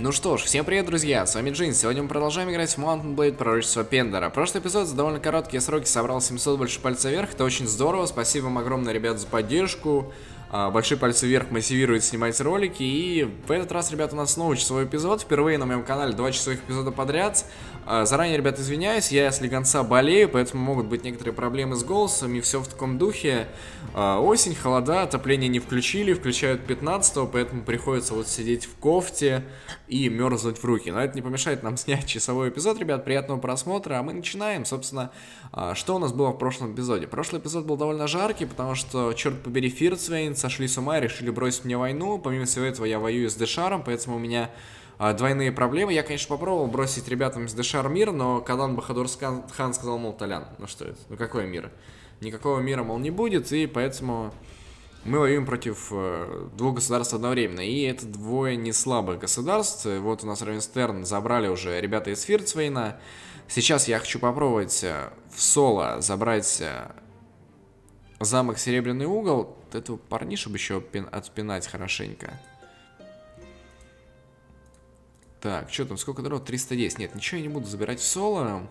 Ну что ж, всем привет, друзья, с вами Джин. Сегодня мы продолжаем играть в Mountain Blade Пророчество Пендора. Прошлый эпизод за довольно короткие сроки собрал 700 больше пальца вверх, это очень здорово, спасибо вам огромное, ребят, за поддержку. Большие пальцы вверх мотивирует снимать ролики. И в этот раз, ребята, у нас снова часовой эпизод. Впервые на моем канале 2 часовых эпизода подряд. Заранее, ребят, извиняюсь, я с легонца болею, поэтому могут быть некоторые проблемы с голосом и все в таком духе. Осень, холода, отопление не включили, включают 15-го, поэтому приходится вот сидеть в кофте и мерзнуть в руки. Но это не помешает нам снять часовой эпизод, ребят, приятного просмотра. А мы начинаем, собственно, что у нас было в прошлом эпизоде. Прошлый эпизод был довольно жаркий, потому что, черт побери, Фирцвейн сошли с ума и решили бросить мне войну. Помимо всего этого, я воюю с Дешаром, поэтому у меня двойные проблемы. Я, конечно, попробовал бросить ребятам с Дешар мир, но Кадан Бахадурскан сказал, мол, Толян, ну что это, ну какой мир? Никакого мира, мол, не будет, и поэтому мы воюем против двух государств одновременно. И это двое не слабых государств. Вот у нас Равенстерн забрали уже ребята из Фирцвейна. Сейчас я хочу попробовать в соло забрать замок Серебряный Угол. Этого парнишу бы еще отпинать хорошенько. Так, что там, сколько дров? 310. Нет, ничего я не буду забирать в соло.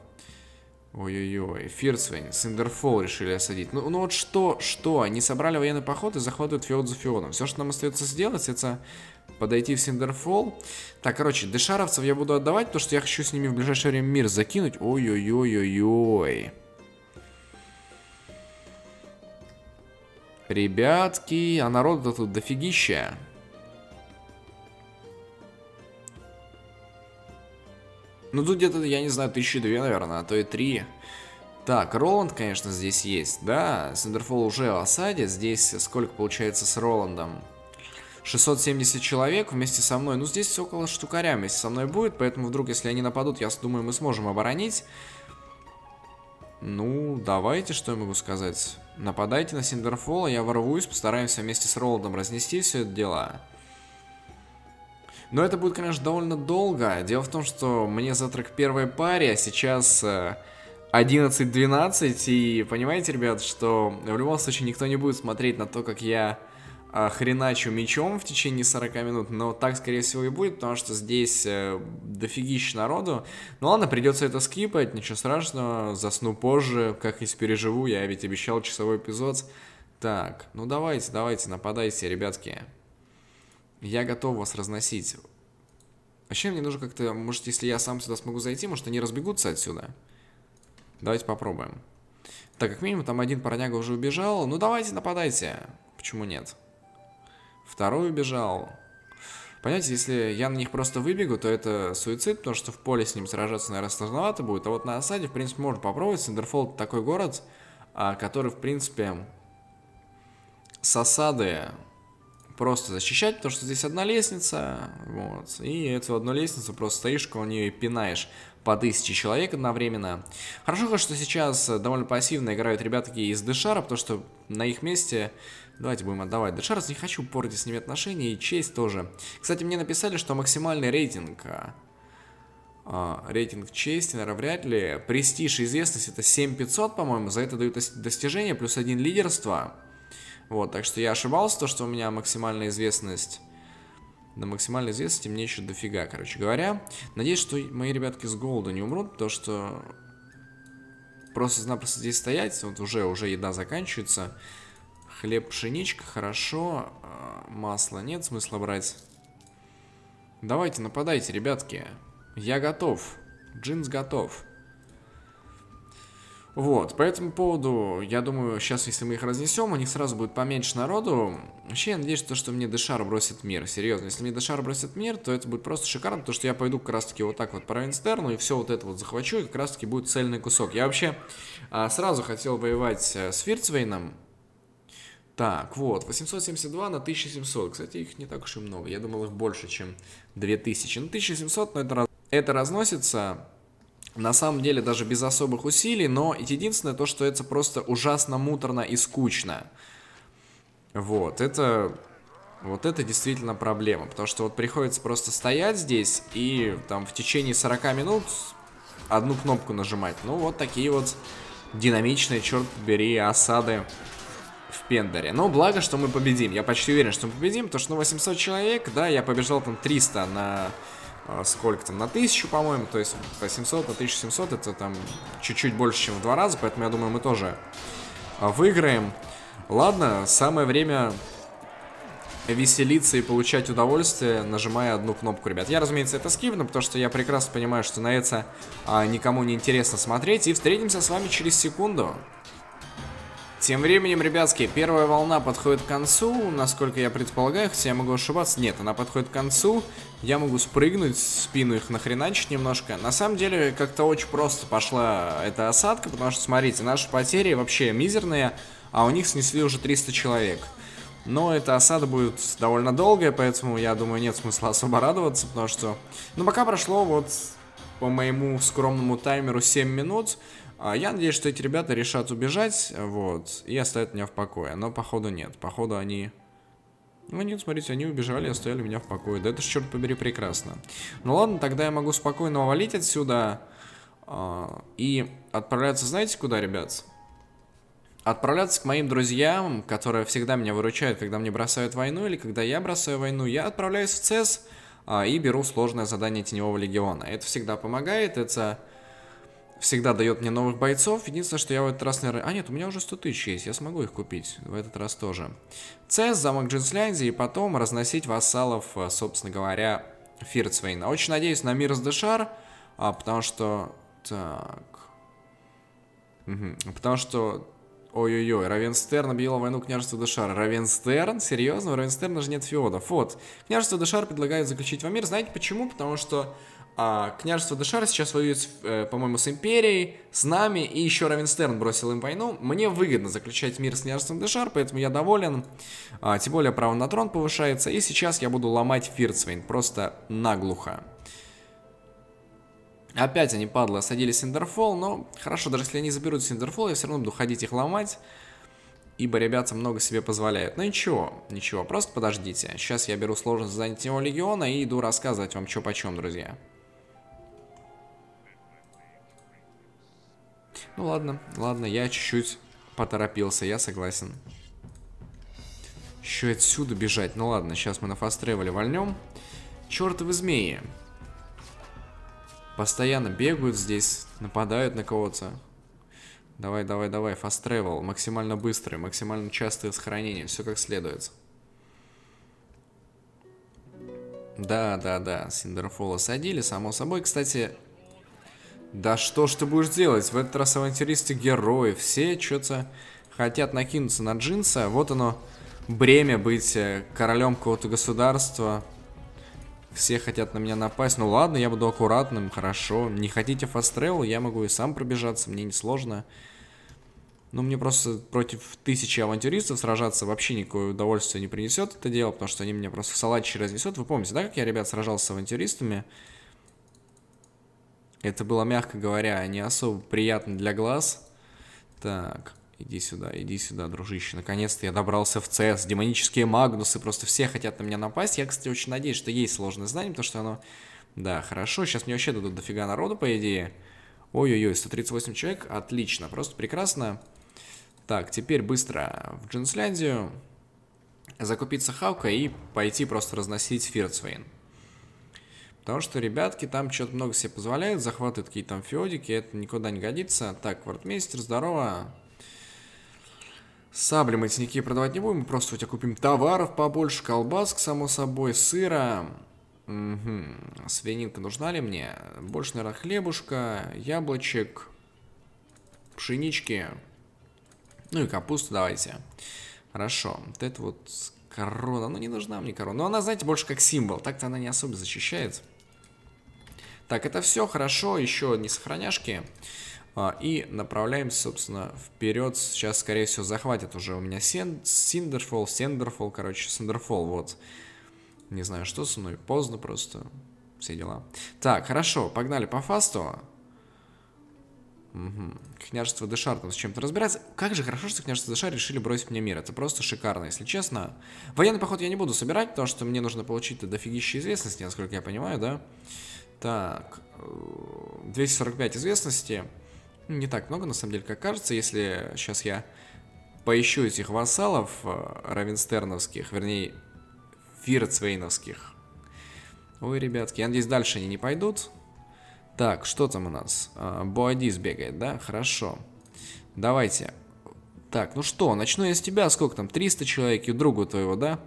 Ой-ой-ой, Фирцвейн, Синдерфол решили осадить. Ну вот что? Они собрали военный поход и захватывают феод за феодом. Все, что нам остается сделать, это подойти в Синдерфол. Так, короче, дешаровцев я буду отдавать, потому что я хочу с ними в ближайшее время мир закинуть. Ой-ой-ой-ой-ой. Ребятки, а народу-то тут дофигища. Ну тут где-то, я не знаю, 1002, наверное, а то и 3. Так, Роланд, конечно, здесь есть, да. Синдерфол уже в осаде. Здесь сколько получается с Роландом? 670 человек вместе со мной. Ну здесь около штукаря вместе со мной будет. Поэтому вдруг, если они нападут, я думаю, мы сможем оборонить. Ну, давайте, что я могу сказать. Нападайте на Синдерфола, я ворвусь, постараемся вместе с Роландом разнести все это дело. Но это будет, конечно, довольно долго. Дело в том, что мне завтра к первой паре, а сейчас 11:12. И понимаете, ребят, что в любом случае никто не будет смотреть на то, как я хреначу мечом в течение 40 минут, но так, скорее всего, и будет, потому что здесь дофигища народу. Ну ладно, придется это скипать, ничего страшного, засну позже, как и переживу, я ведь обещал часовой эпизод. Так, ну давайте, нападайте, ребятки. Я готов вас разносить. Вообще мне нужно как-то, может, если я сам сюда смогу зайти, может, они разбегутся отсюда. Давайте попробуем. Так, как минимум, там один парняга уже убежал. Ну давайте, нападайте. Почему нет? Второй убежал. Понимаете, если я на них просто выбегу, то это суицид, потому что в поле с ним сражаться, наверное, сложновато будет. А вот на осаде, в принципе, можно попробовать. Синдерфол — такой город, который, в принципе, с осады просто защищать, потому что здесь одна лестница, вот, и эту одну лестницу просто стоишь, около нее и пинаешь по 1000 человек одновременно. Хорошо, что сейчас довольно пассивно играют ребята из Дешара, потому что на их месте... Давайте будем отдавать Дешара, не хочу портить с ними отношения и честь тоже. Кстати, мне написали, что максимальный рейтинг... Рейтинг чести, наверное, вряд ли. Престиж и известность — это 7500, по-моему, за это дают достижение, плюс 1 лидерство. Вот, так что я ошибался, то, что у меня максимальная известность. До максимальной известности мне еще дофига, короче говоря. Надеюсь, что мои ребятки с голоду не умрут, потому что просто-напросто здесь стоять, вот уже еда заканчивается. Хлеб, пшеничка, хорошо. Масла нет смысла брать. Давайте, нападайте, ребятки. Я готов. Джинс готов. Вот, по этому поводу, я думаю, сейчас, если мы их разнесем, у них сразу будет поменьше народу. Вообще, я надеюсь, что мне Дешар бросит мир. Серьезно, если мне Дешар бросит мир, то это будет просто шикарно, потому что я пойду как раз-таки вот так вот по Равенстерну и все вот это вот захвачу, и как раз-таки будет цельный кусок. Я вообще сразу хотел воевать с Фирцвейном. Так, вот, 872 на 1700. Кстати, их не так уж и много. Я думал, их больше, чем 2000. На 1700, но это разносится... На самом деле даже без особых усилий, но единственное то, что это просто ужасно муторно и скучно. Вот это действительно проблема, потому что вот приходится просто стоять здесь и там в течение 40 минут одну кнопку нажимать. Ну вот такие вот динамичные, черт побери, осады в Пендоре. Но благо, что мы победим, я почти уверен, что мы победим, потому что ну, 800 человек, да, я побежал там 300 на... сколько там, на 1000, по-моему, то есть по 700, на 1700, это там чуть-чуть больше, чем в 2 раза, поэтому я думаю, мы тоже выиграем. Ладно, самое время веселиться и получать удовольствие, нажимая одну кнопку, ребят. Я, разумеется, это скипну, потому что я прекрасно понимаю, что на это никому не интересно смотреть. И встретимся с вами через секунду. Тем временем, ребятки, первая волна подходит к концу, насколько я предполагаю, хотя я могу ошибаться. Нет, она подходит к концу, я могу спрыгнуть, спину их нахреначить немножко. На самом деле, как-то очень просто пошла эта осадка, потому что, смотрите, наши потери вообще мизерные, а у них снесли уже 300 человек. Но эта осада будет довольно долгая, поэтому, я думаю, нет смысла особо радоваться, потому что... Ну, пока прошло, вот, по моему скромному таймеру 7 минут... Я надеюсь, что эти ребята решат убежать, вот, и оставят меня в покое. Но, походу, нет. Походу, они... Ну, нет, смотрите, они убежали и оставили меня в покое. Да это ж, черт побери, прекрасно. Ну, ладно, тогда я могу спокойно валить отсюда и отправляться, знаете, куда, ребят? Отправляться к моим друзьям, которые всегда меня выручают, когда мне бросают войну или когда я бросаю войну. Я отправляюсь в ЦС и беру сложное задание Теневого легиона. Это всегда помогает, это... Всегда дает мне новых бойцов. Единственное, что я в этот раз, наверное... А нет, у меня уже 100 тысяч есть, я смогу их купить. В этот раз тоже. ЦС, замок Джинслянзи, и потом разносить вассалов, собственно говоря, Фирцвейна. Очень надеюсь на мир с Дешар, потому что... Так... Угу. Потому что... Ой-ой-ой, Равенстерн объявила войну княжеству Дешар. Равенстерн? Серьезно? У Равенстерна же нет феодов. Вот. Княжество Дешар предлагает заключить во мир. Знаете почему? Потому что... княжество Дешар сейчас воюет, по-моему, с Империей, с нами, и еще Равенстерн бросил им войну. Мне выгодно заключать мир с княжеством Дешар, поэтому я доволен. Тем более право на трон повышается, и сейчас я буду ломать Фирцвейн просто наглухо. Опять они, падлы, осадили Синдерфол, но хорошо, даже если они заберут Синдерфол, я все равно буду ходить их ломать, ибо ребята много себе позволяют. Ну ничего, ничего, просто подождите. Сейчас я беру сложность задания Теневого легиона и иду рассказывать вам, что почем, друзья. Ну ладно, ладно, я чуть-чуть поторопился, я согласен. Еще отсюда бежать, ну ладно, сейчас мы на фаст-тревеле вольнем. Чертовы змеи. Постоянно бегают здесь, нападают на кого-то. Давай, давай, давай, фаст-тревел, максимально быстрый, максимально частое сохранение, все как следует. Да, да, да, Синдерфол осадили, само собой, кстати... Да что ж ты будешь делать? В этот раз авантюристы герои. Все что-то хотят накинуться на Джинса. Вот оно, бремя быть королем какого-то государства. Все хотят на меня напасть. Ну ладно, я буду аккуратным, хорошо. Не хотите фаст-тревел, я могу и сам пробежаться, мне несложно. Ну мне просто против 1000 авантюристов сражаться вообще никакое удовольствие не принесет это дело, потому что они меня просто в салатчи разнесут. Вы помните, да, как я, ребят, сражался с авантюристами? Это было, мягко говоря, не особо приятно для глаз. Так, иди сюда, дружище. Наконец-то я добрался в ЦС. Демонические магнусы, просто все хотят на меня напасть. Я, кстати, очень надеюсь, что есть сложное знание, потому что оно... Да, хорошо, сейчас мне вообще дадут дофига народу, по идее. Ой-ой-ой, 138 человек, отлично, просто прекрасно. Так, теперь быстро в Джинсляндию. Закупиться Хавка и пойти просто разносить Фирцвейн. Потому что ребятки там что-то много себе позволяют, захватывают какие-то там феодики, это никуда не годится. Так, квартмейстер, здорово. Сабли мы теники продавать не будем, мы просто у тебя купим товаров побольше, колбаск, само собой, сыра. Угу. Свининка нужна ли мне? Больше, наверное, хлебушка, яблочек, пшенички. Ну и капусту давайте. Хорошо, вот это вот корона, ну не нужна мне корона. Но она, знаете, больше как символ, так-то она не особо защищает. Так, это все хорошо, еще одни сохраняшки. И направляемся, собственно, вперед. Сейчас, скорее всего, захватят уже у меня Синдерфол, короче, Синдерфол, вот. Не знаю, что со мной, поздно просто, все дела. Так, хорошо, погнали по фасту. Угу. Княжество Дешар там с чем-то разбирается. Как же хорошо, что княжество Дешар решили бросить мне мир. Это просто шикарно, если честно. Военный поход я не буду собирать, потому что мне нужно получить дофигища известности, насколько я понимаю, да? Так, 245 известности. Не так много, на самом деле, как кажется. Если сейчас я поищу этих вассалов равенстерновских, вернее, фирцвейновских, Ой, ребятки, я надеюсь, дальше они не пойдут. Так, что там у нас? Буадис бегает, да? Хорошо. Давайте. Так, ну что, начну я с тебя. Сколько там? 300 человек и другу твоего, да?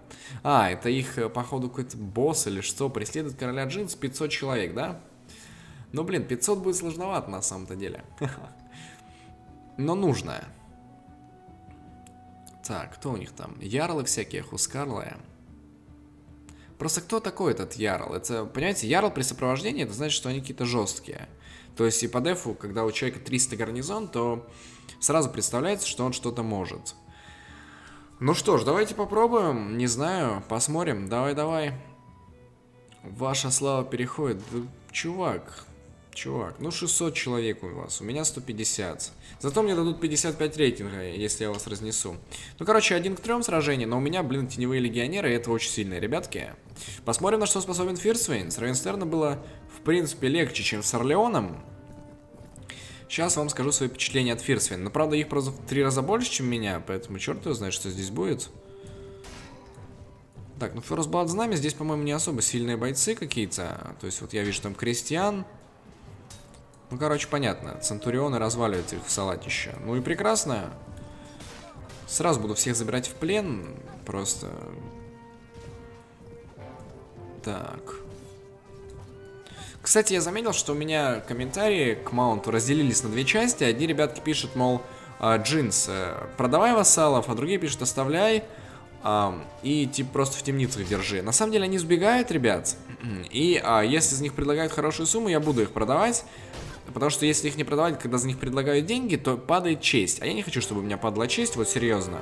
А, это их, походу, какой-то босс или что? Преследует короля джинс 500 человек, да? Ну, блин, 500 будет сложновато на самом-то деле. Но нужно. Так, кто у них там? Ярлы всякие, хускарлы. Просто кто такой этот ярл? Это, понимаете, ярл при сопровождении, это значит, что они какие-то жесткие. То есть и по дефу, когда у человека 300 гарнизон, то сразу представляется, что он что-то может. Ну что ж, давайте попробуем. Не знаю, посмотрим. Давай. Ваша слава переходит. Да, чувак. Ну 600 человек у вас. У меня 150. Зато мне дадут 55 рейтинга, если я вас разнесу. Ну, короче, 1 к 3 сражение, но у меня, блин, теневые легионеры, и это очень сильные ребятки. Посмотрим, на что способен Фирцвейн. С Равенстерна было, в принципе, легче, чем с Сарлеоном. Сейчас вам скажу свои впечатления от Фирцвейна. Но, правда, их просто в 3 раза больше, чем меня, поэтому черт его знает, что здесь будет. Так, ну, Ферсблад с нами. Здесь, по-моему, не особо сильные бойцы какие-то. То есть, вот я вижу там крестьян. Ну, короче, понятно. Центурионы разваливают их в салатище. Ну и прекрасно. Сразу буду всех забирать в плен. Просто. Так. Кстати, я заметил, что у меня комментарии к маунту разделились на 2 части. Одни ребятки пишут, мол, джинс, продавай вассалов, а другие пишут, оставляй. И типа просто в темницах держи. На самом деле они сбегают, ребят. И если за них предлагают хорошую сумму, я буду их продавать. Потому что если их не продавать, когда за них предлагают деньги, то падает честь. А я не хочу, чтобы у меня падала честь, вот серьезно.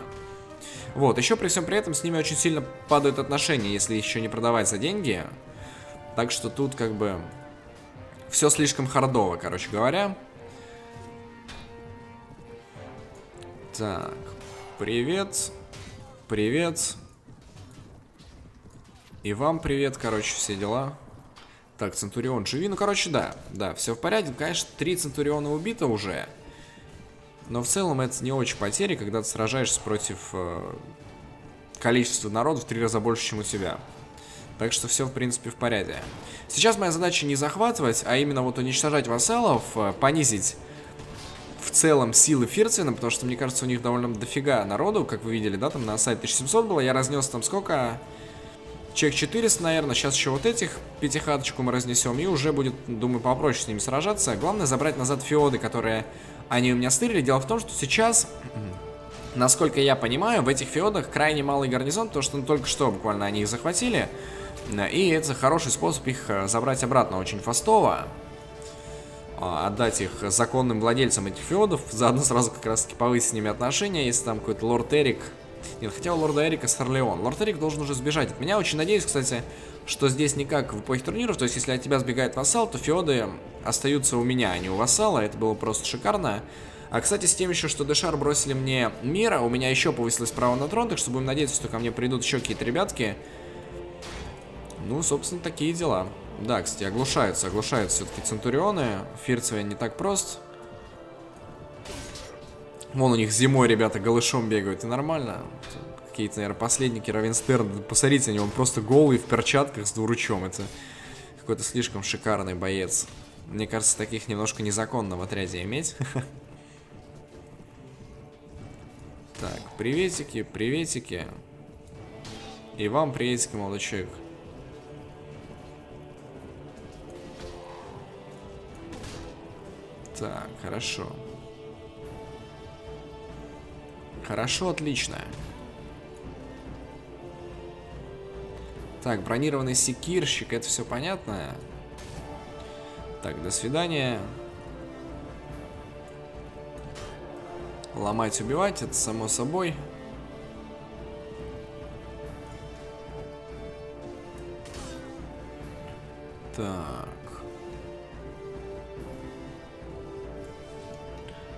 Вот, еще при всем при этом с ними очень сильно падают отношения, если еще не продавать за деньги. Так что тут как бы все слишком хардово, короче говоря. Так, привет. Привет. И вам привет, короче, все дела. Так, Центурион, живи. Ну, короче, да, все в порядке. Конечно, 3 Центуриона убито уже. Но в целом это не очень потери, когда ты сражаешься против количества народу в 3 раза больше, чем у тебя. Так что все, в принципе, в порядке. Сейчас моя задача не захватывать, а именно вот уничтожать вассалов, понизить в целом силы Фирцвейна, потому что, мне кажется, у них довольно дофига народу, как вы видели, да, там на сайте 1700 было, я разнес там сколько? Человек 400, наверное, сейчас еще вот этих 5-хаточку мы разнесем, и уже будет, думаю, попроще с ними сражаться. Главное забрать назад феоды, которые они у меня стырили. Дело в том, что сейчас, насколько я понимаю, в этих феодах крайне малый гарнизон, потому что ну, только что буквально они их захватили, и это хороший способ их забрать обратно очень фастово. Отдать их законным владельцам этих феодов. Заодно сразу как раз таки повысить с ними отношения. Если там какой-то лорд Эрик. Нет, хотя у лорда Эрика Сарлеон. Лорд Эрик должен уже сбежать от меня. Очень надеюсь, кстати, что здесь не как в эпохе турниров. То есть, если от тебя сбегает вассал, то феоды остаются у меня, а не у вассала. Это было просто шикарно. А, кстати, с тем еще, что Дешар бросили мне мира, у меня еще повысилось право на трон. Так что будем надеяться, что ко мне придут еще какие-то ребятки. Ну, собственно, такие дела. Да, кстати, оглушаются все-таки центурионы. Фирцвейн не так прост. Вон у них зимой ребята голышом бегают, и нормально. Какие-то, наверное, последники Равенстерн. Посмотрите, они он просто голый в перчатках с двуручом. Это какой-то слишком шикарный боец. Мне кажется, таких немножко незаконно в отряде иметь. Так, приветики. И вам приветики, молодой человек. Так, хорошо. Хорошо, отлично. Так, бронированный секирщик, это все понятно. Так, до свидания. Ломать, убивать, это само собой. Так.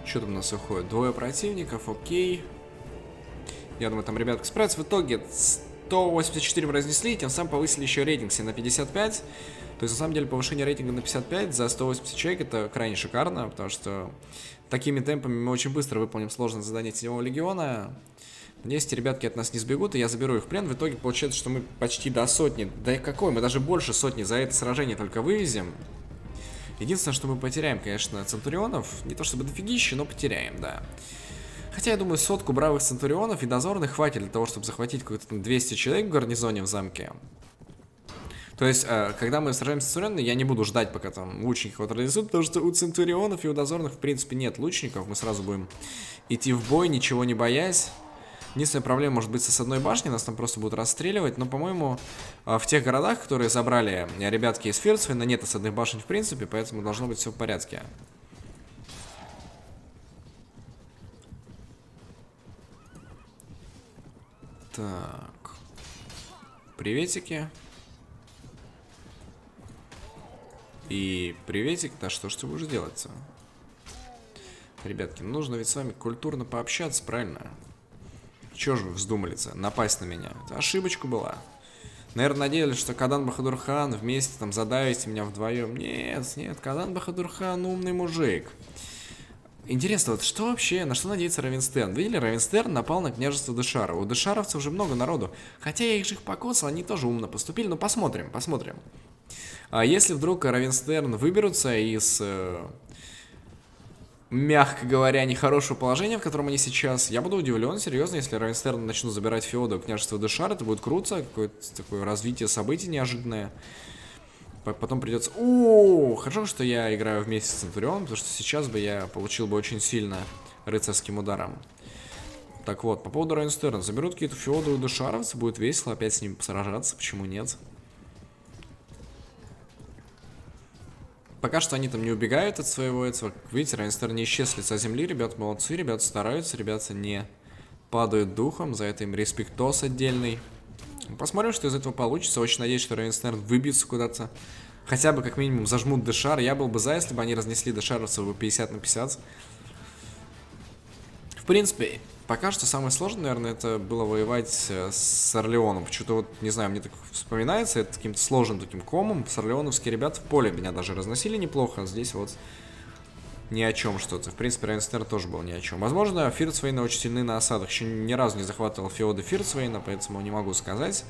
Что там у нас уходит? 2 противников, окей. Я думаю, там ребятка справится. В итоге 184 мы разнесли, тем самым повысили еще рейтинг себе на 55. То есть, на самом деле, повышение рейтинга на 55 за 180 человек это крайне шикарно, потому что такими темпами мы очень быстро выполним сложное задание Теневого легиона. Если ребятки от нас не сбегут, и я заберу их в плен, в итоге получается, что мы почти до сотни. Да и какой? Мы даже больше сотни за это сражение только вывезем. Единственное, что мы потеряем, конечно, центурионов. Не то чтобы дофигище, но потеряем, да. Хотя, я думаю, 100 бравых центурионов и дозорных хватит для того, чтобы захватить какой-то 200 человек в гарнизоне в замке. То есть, когда мы сражаемся с центурионами, я не буду ждать, пока там лучники кого-то реализуют, потому что у центурионов и у дозорных, в принципе, нет лучников. Мы сразу будем идти в бой, ничего не боясь. Единственная проблема может быть с одной башней, нас там просто будут расстреливать. Но, по-моему, в тех городах, которые забрали ребятки из Фирцвейна, нет с одной башни в принципе, поэтому должно быть все в порядке. Так. Приветики. И приветик. Да что ж ты будешь делать-то? Ребятки, нужно ведь с вами культурно пообщаться, правильно? Чё же вы вздумали-то напасть на меня? Это ошибочка была. Наверное, надеялись, что Кадан Бахадурхан вместе там задавите меня вдвоем. Нет, нет, Кадан Бахадурхан умный мужик. Интересно, вот что вообще, на что надеется Равенстерн? Видели, Равенстерн напал на княжество Дешара. У дешаровцев уже много народу. Хотя я их же покоцал, они тоже умно поступили. Но посмотрим, посмотрим. А если вдруг Равенстерн выберутся из... мягко говоря, нехорошего положения, в котором они сейчас. Я буду удивлен, серьезно, если Равенстерн начнут забирать феоды у княжества Дешар. Это будет круто, какое-то такое развитие событий неожиданное. Потом придется... О, хорошо, что я играю вместе с Центурионом, потому что сейчас бы я получил бы очень сильно рыцарским ударом. Так вот, по поводу Равенстерна. Заберут какие-то феоды у дешаровца, будет весело опять с ним сражаться, почему нет? Пока что они там не убегают от своего этого. Видите, Равенстерн не исчез с лица земли. Ребят молодцы, ребят стараются, ребята не падают духом. За это им респектос отдельный. Посмотрим, что из этого получится. Очень надеюсь, что Равенстерн выбьется куда-то. Хотя бы, как минимум, зажмут Дешар. Я был бы за, если бы они разнесли дешаровцев 50 на 50. В принципе, пока что самое сложное, наверное, это было воевать с Сарлеоном. Почему-то, вот, не знаю, мне так вспоминается, это каким-то сложным таким комом. Сарлеоновские ребята в поле меня даже разносили неплохо, а здесь вот ни о чем что-то. В принципе, Равенстерн тоже был ни о чем. Возможно, Фирцвейна очень сильны на осадах. Еще ни разу не захватывал феоды Фирцвейна, поэтому не могу сказать.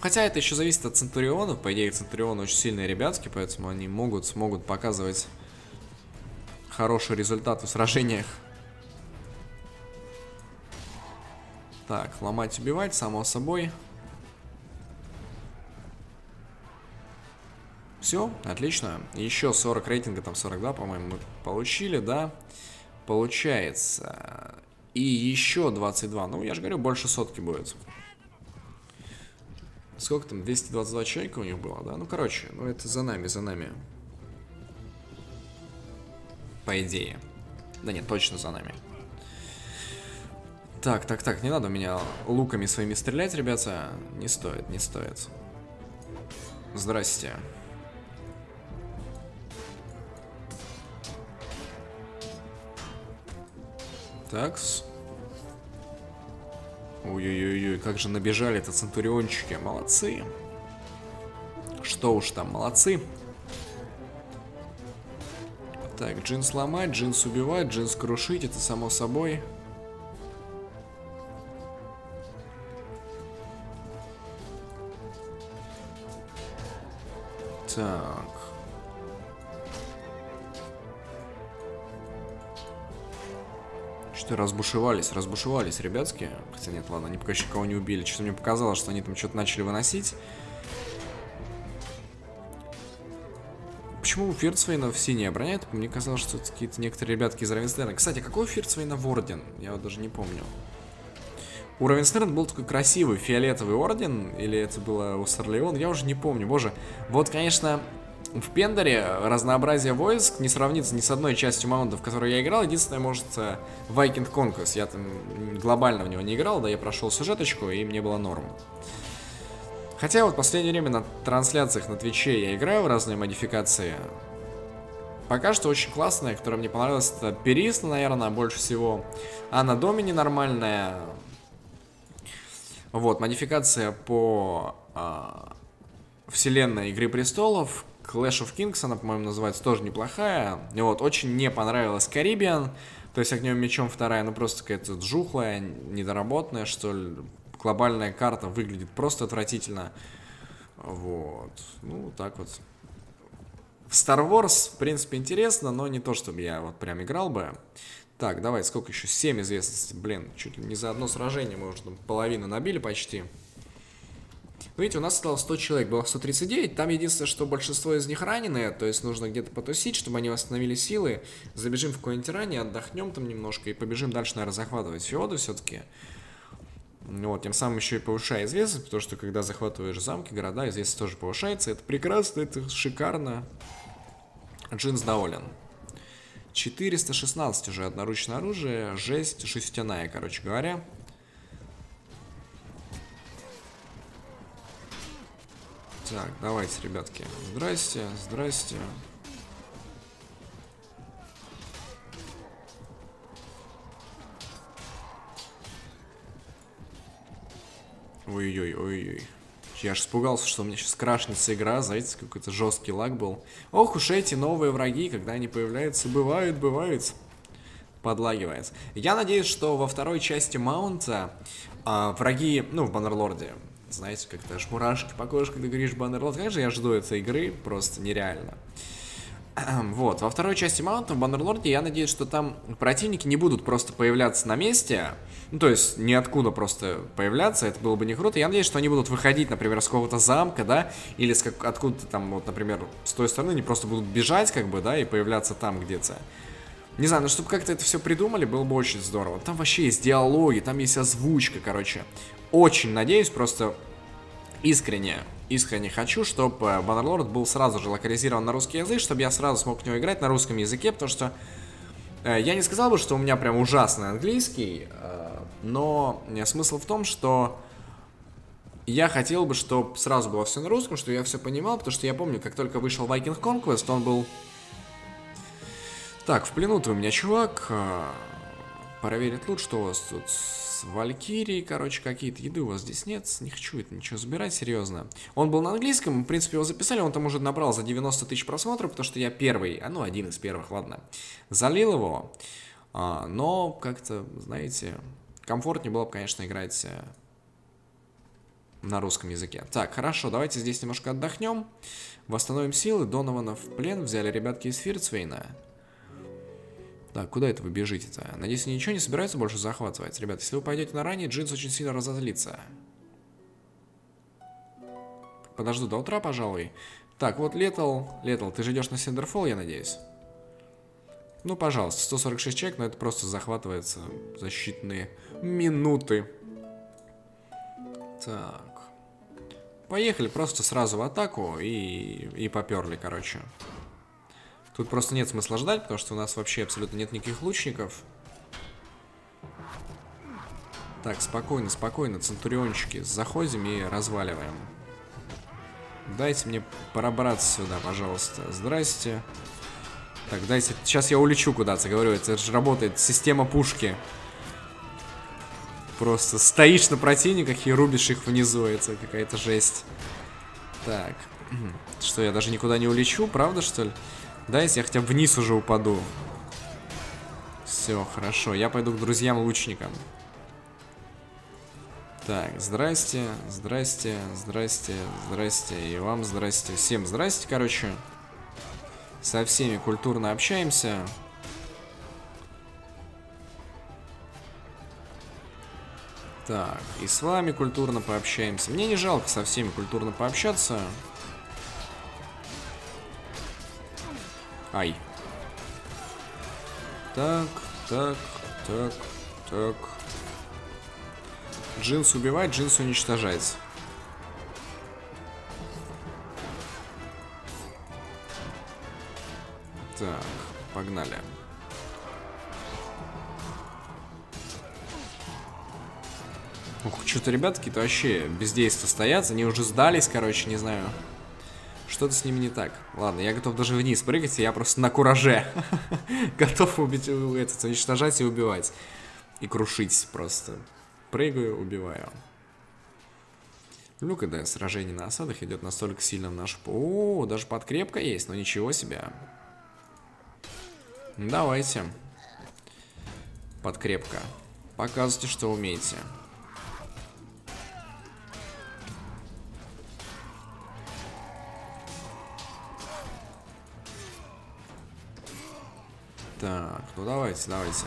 Хотя это еще зависит от Центурионов. По идее, Центурионы очень сильные ребятки, поэтому они смогут показывать хороший результат в сражениях. Так, ломать, убивать, само собой. Все, отлично. Еще 40 рейтинга, там 42, по-моему, мы получили, да? Получается. И еще 22. Ну, я же говорю, больше сотки будет. Сколько там? 222 человека у них было, да? Ну, короче, ну это за нами, за нами. По идее. Да нет, точно за нами. Так, так, так, не надо меня луками своими стрелять, ребята. Не стоит, не стоит. Здрасте. Такс. Ой-ой-ой, как же набежали-то центуриончики. Молодцы. Что уж там, молодцы. Так, джинс ломать, джинс убивать, джинс крушить, это само собой. Так. Что-то разбушевались, разбушевались ребятские. Хотя нет, ладно, они пока еще кого не убили. Что-то мне показалось, что они там что-то начали выносить. Почему у Фирцвейна все не обороняют? Мне казалось, что это какие-то некоторые ребятки из Равенстерна. Кстати, какой у Фирцвейна орден? Я вот даже не помню. У Равенстерна был такой красивый фиолетовый орден. Или это было у Сарлеон? Я уже не помню. Боже, вот, конечно, в Пендоре разнообразие войск не сравнится ни с одной частью маунта, в которой я играл. Единственное, может, Viking Conquest. Я там глобально в него не играл, да, я прошел сюжеточку, и мне было норм. Хотя вот в последнее время на трансляциях на Твиче я играю в разные модификации. Пока что очень классная, которая мне понравилась, это Перис, наверное, больше всего. А на Домине нормальная. Вот, модификация по вселенной Игры Престолов. Clash of Kings, она, по-моему, называется, тоже неплохая. И вот, очень не понравилась Caribbean. То есть «Огнем и мечом» вторая, ну просто какая-то джухлая, недоработанная, что ли. Глобальная карта выглядит просто отвратительно. Вот. Ну, так вот. В Star Wars, в принципе, интересно, но не то, чтобы я вот прям играл бы. Так, давай, сколько еще? 7 известностей. Блин, чуть ли не за одно сражение мы уже там половину набили почти. Видите, у нас осталось 100 человек, было 139. Там единственное, что большинство из них раненые. То есть нужно где-то потусить, чтобы они восстановили силы. Забежим в какой-нибудь ране, отдохнем там немножко и побежим дальше, наверное, захватывать феоды все-таки. Вот, тем самым еще и повышая известность, потому что когда захватываешь замки, города, известность тоже повышается. Это прекрасно, это шикарно. Джинс доволен. 416 уже одноручное оружие. Жесть шестяная, короче говоря. Так, давайте, ребятки. Здрасте, здрасте. Ой-ой-ой, ой-ой. Я аж испугался, что у меня сейчас крашнется игра. Знаете, какой-то жесткий лаг был. Ох уж эти новые враги, когда они появляются. Бывает. Подлагивается. Я надеюсь, что во второй части Маунта враги, ну, в Баннерлорде. Знаете, как-то аж мурашки по коже, когда говоришь Баннерлорд. Как же я жду этой игры, просто нереально. Вот, во второй части Маунта в Баннерлорде, я надеюсь, что там противники не будут просто появляться на месте. Ну, то есть, ниоткуда просто появляться, это было бы не круто. Я надеюсь, что они будут выходить, например, с какого-то замка, да, или с откуда-то там, вот, например, с той стороны, они просто будут бежать, как бы, да, и появляться там где-то. Не знаю, ну, чтобы как-то это все придумали, было бы очень здорово. Там вообще есть диалоги, там есть озвучка, короче. Очень надеюсь, просто искренне хочу, чтобы Баннерлорд был сразу же локализирован на русский язык, чтобы я сразу смог в него играть на русском языке, потому что я не сказал бы, что у меня прям ужасный английский, но смысл в том, что я хотел бы, чтобы сразу было все на русском, что я все понимал, потому что я помню, как только вышел Viking Conquest, он был... Так, в плену ты у меня, чувак. Проверить лут, что у вас тут с Валькирией, короче, какие-то еды у вас здесь нет. Не хочу это ничего забирать, серьезно. Он был на английском, в принципе, его записали. Он там уже набрал за 90 тысяч просмотров, потому что я первый, ну, один из первых, ладно, залил его. Но как-то, знаете, комфортнее было бы, конечно, играть на русском языке. Так, хорошо, давайте здесь немножко отдохнем. Восстановим силы. Донована в плен взяли ребятки из Фирцвейна. Так, куда это вы бежите-то? Надеюсь, они ничего не собираются больше захватывать. Ребят, если вы пойдете на ранее, Джинс очень сильно разозлится. Подожду до утра, пожалуй. Так, вот Летал, ты же идешь на Синдерфол, я надеюсь. Ну, пожалуйста, 146 человек, но это просто захватывается за считанные минуты. Так. Поехали просто сразу в атаку и поперли, короче. Тут просто нет смысла ждать, потому что у нас вообще абсолютно нет никаких лучников. Так, спокойно, спокойно, центуриончики. Заходим и разваливаем. Дайте мне пробраться сюда, пожалуйста. Здрасте. Так, дайте... Сейчас я улечу куда-то, говорю. Это же работает система пушки. Просто стоишь на противниках и рубишь их внизу. Это какая-то жесть. Так. Что, я даже никуда не улечу? Правда, что ли? Да, если я хотя бы вниз уже упаду. Все, хорошо. Я пойду к друзьям-лучникам. Так, здрасте, здрасте, здрасте, здрасте. И вам здрасте. Всем здрасте, короче. Со всеми культурно общаемся. Так, и с вами культурно пообщаемся. Мне не жалко со всеми культурно пообщаться. Ай. Так. Джинс убивает, Джинс уничтожается. Так, погнали. Ух, что-то ребятки-то вообще бездействия стоят. Они уже сдались, короче, не знаю. Что-то с ними не так. Ладно, я готов даже вниз прыгать, я просто на кураже. Готов убить, уничтожать и убивать. И крушить просто. Прыгаю, убиваю. Ну, когда сражение на осадах идет настолько сильно в нашу... О, даже подкрепка есть, но ничего себе. Давайте. Подкрепка. Показывайте, что умеете. Так, ну давайте, давайте.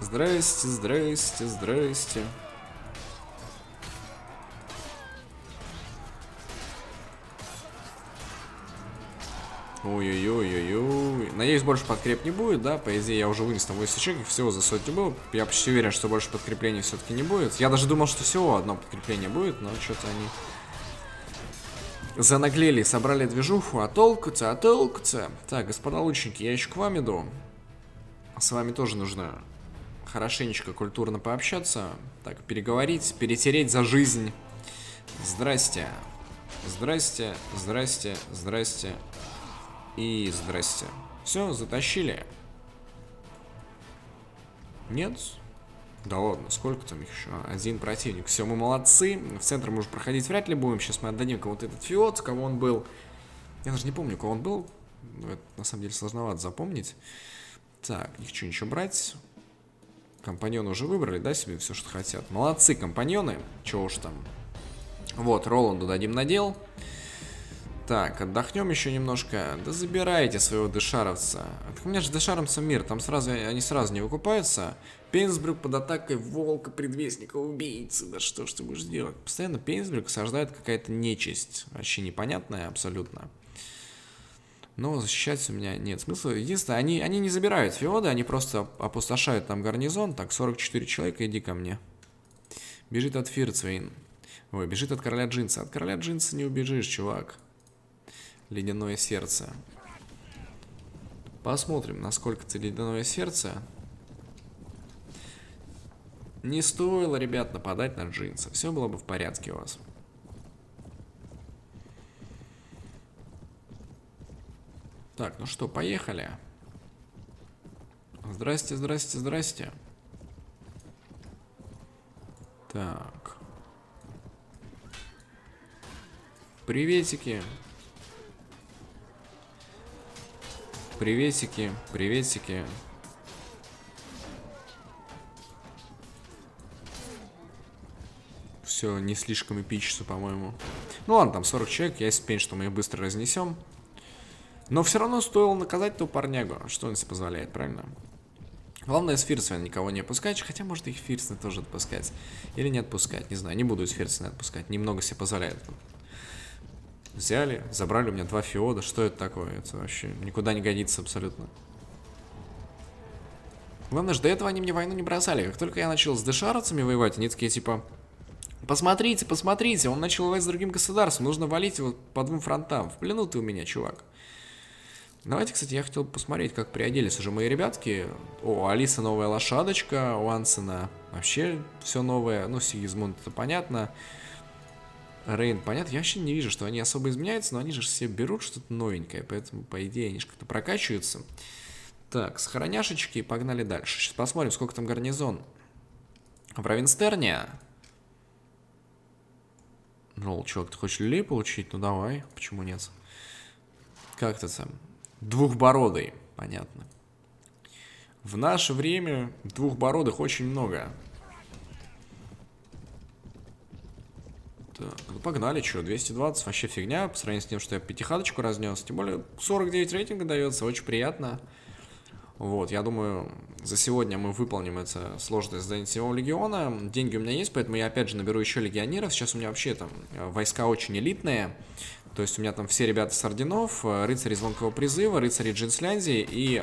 Здрасте, здрасте, здрасте. Ой-ой-ой-ой-ой. Надеюсь, больше подкреп не будет, да? По идее, я уже вынес на 8 человек, всего за 100 было. Я почти уверен, что больше подкреплений все-таки не будет. Я даже думал, что всего одно подкрепление будет, но что-то они... Занаглели, собрали движуху, а толку-то, а толку-то. Так, господа лучники, я еще к вам иду. С вами тоже нужно хорошенечко культурно пообщаться. Так, переговорить, перетереть за жизнь. Здрасте. Здрасте, здрасте, здрасте. И здрасте. Все, затащили. Нет? Да ладно, сколько там еще? Один противник. Все, мы молодцы. В центр мы уже проходить вряд ли будем. Сейчас мы отдадим кому-то этот фиот, кого он был. Я даже не помню, кого он был. Это, на самом деле, сложновато запомнить. Так, не хочу ничего брать. Компаньоны уже выбрали, да, себе все, что хотят. Молодцы, компаньоны. Чего уж там. Вот, Роланду дадим надел. Так, отдохнем еще немножко. Да забирайте своего дешаровца. У меня же дешаровца мир, там сразу они сразу не выкупаются. Пейнсбрюк под атакой волка, предвестника, убийцы. Да что ж ты будешь делать? Постоянно Пейнсбрюк осаждает какая-то нечисть. Вообще непонятная абсолютно. Но защищать у меня нет смысла. Единственное, они не забирают феоды, они просто опустошают там гарнизон. Так, 44 человека, иди ко мне. Бежит от Фирцвейн. Ой, бежит от короля джинса. От короля джинса не убежишь, чувак. Ледяное сердце. Посмотрим, насколько это ледяное сердце. Не стоило, ребят, нападать на джинса. Все было бы в порядке у вас. Так, ну что, поехали. Здрасте, здрасте, здрасте. Так. Приветики. Приветики, приветики. Все не слишком эпично, по-моему. Ну ладно, там 40 человек, я спень, что мы их быстро разнесем. Но все равно стоило наказать ту парнягу, что он себе позволяет, правильно? Главное, с Фирцвейна никого не отпускать, хотя может их Фирцвейна тоже отпускать. Или не отпускать, не знаю, не буду из Фирцвейна отпускать, немного себе позволяет. Взяли, забрали у меня два феода. Что это такое? Это вообще никуда не годится абсолютно. Главное же, до этого они мне войну не бросали. Как только я начал с дешаровцами воевать, они такие типа: посмотрите, посмотрите, он начал воевать с другим государством, нужно валить его по двум фронтам. В плену ты у меня, чувак. Давайте, кстати, я хотел посмотреть, как приоделись уже мои ребятки. О, Алиса новая лошадочка, у Ансона вообще все новое. Ну, Сигизмунд, это понятно. Рейн, понятно, я вообще не вижу, что они особо изменяются, но они же все берут что-то новенькое, поэтому, по идее, они же как-то прокачиваются. Так, схороняшечки, погнали дальше. Сейчас посмотрим, сколько там гарнизон. В Равенстерне. Ну, чувак, ты хочешь люлей получить? Ну, давай, почему нет? Как ты сам? Двухбородый, понятно. В наше время двухбородых очень много. Так, ну погнали, что, 220, вообще фигня, по сравнению с тем, что я пятихаточку разнес, тем более 49 рейтинга дается, очень приятно. Вот, я думаю, за сегодня мы выполним это сложное задание Теневого легиона, деньги у меня есть, поэтому я опять же наберу еще легионеров, сейчас у меня вообще там войска очень элитные, то есть у меня там все ребята с орденов, рыцари Звонкового Призыва, рыцари Джинслянзи и...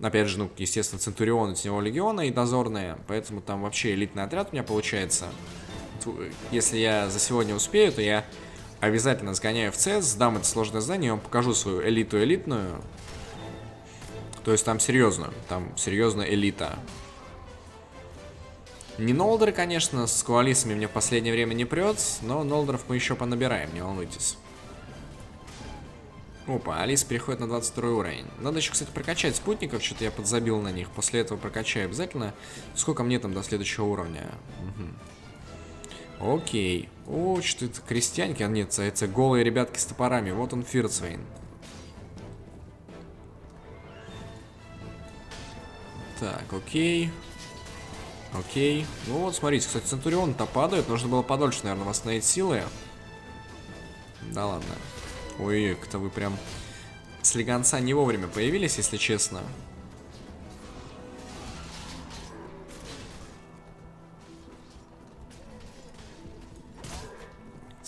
Опять же, ну, естественно, Центурион Теневого легиона и Дозорные, поэтому там вообще элитный отряд у меня получается. Если я за сегодня успею, то я обязательно сгоняю в ЦС, сдам это сложное задание, я вам покажу свою элиту элитную. То есть там серьезно элита. Не Нолдоры, конечно, с Куалисами мне в последнее время не прет, но Нолдоров мы еще понабираем, не волнуйтесь. Опа, Алиса переходит на 22 уровень. Надо еще, кстати, прокачать спутников, что-то я подзабил на них, после этого прокачаю обязательно. Сколько мне там до следующего уровня? Угу. Окей. О, что это крестьянки? А нет, это голые ребятки с топорами. Вот он, Фирцвейн. Так, окей. Окей. Ну вот, смотрите, кстати, Центурион-то падает. Нужно было подольше, наверное, восстановить силы. Да ладно. Ой, как-то вы прям с легонца не вовремя появились, если честно.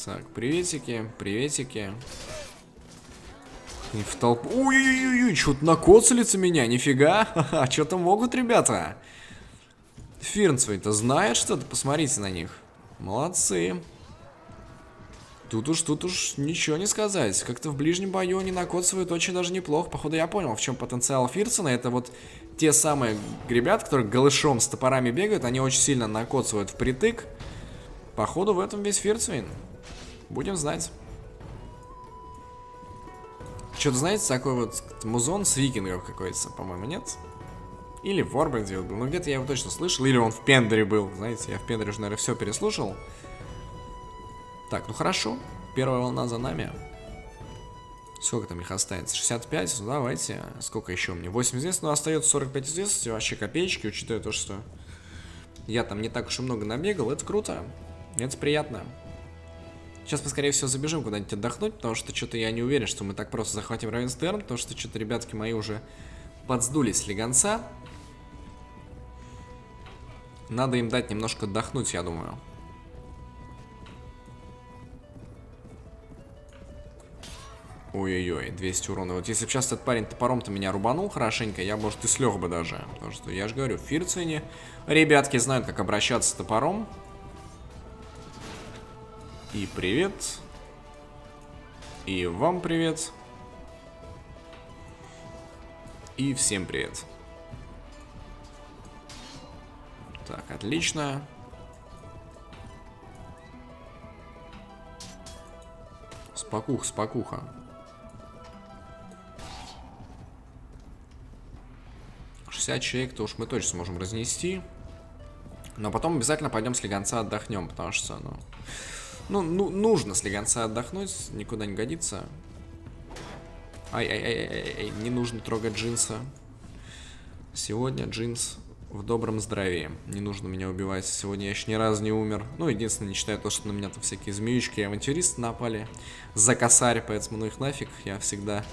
Так, приветики, приветики. И в толпу. Ой-ой-ой, что-то накоцалится меня, нифига. А что-то могут, ребята. Фирцвейн-то знает что-то, посмотрите на них. Молодцы. Тут уж ничего не сказать. Как-то в ближнем бою они накоцывают очень даже неплохо. Походу, я понял, в чем потенциал Фирцвейна. Это вот те самые ребят, которые голышом с топорами бегают. Они очень сильно накоцывают впритык. Походу, в этом весь Фирцвейн. Будем знать. Что-то, знаете, такой вот музон с викингов какой-то, по-моему, нет? Или в Орбе где он был. Ну, где-то я его точно слышал. Или он в Пендоре был. Знаете, я в Пендоре уже, наверное, все переслушал. Так, ну хорошо. Первая волна за нами. Сколько там их остается? 65? Ну, давайте. Сколько еще мне? 8 известных. Ну, остается 45 известных. Вообще копеечки, учитывая то, что я там не так уж и много набегал. Это круто. Это приятно. Сейчас мы, скорее всего, забежим куда-нибудь отдохнуть, потому что что-то я не уверен, что мы так просто захватим Равенстерн, потому что что-то ребятки мои уже подсдулись легонца. Надо им дать немножко отдохнуть, я думаю. Ой-ой-ой, 200 урона. Вот если бы сейчас этот парень топором-то меня рубанул хорошенько, я, может, и слег бы даже. Потому что, я же говорю, в Фирцвейне ребятки знают, как обращаться с топором. И привет. И вам привет. И всем привет. Так, отлично. Спокуха, спокуха. Человек-то уж мы точно сможем разнести. Но потом обязательно пойдем с легонца отдохнем, потому что, ну, нужно с легонца отдохнуть, никуда не годится. Ай-ай-ай-ай-ай, не нужно трогать джинса. Сегодня джинс в добром здравии. Не нужно меня убивать, сегодня я еще ни разу не умер. Ну, единственное, не считая то, что на меня там всякие змеючки и авантюристы напали за косарь, поэтому ну их нафиг, я всегда...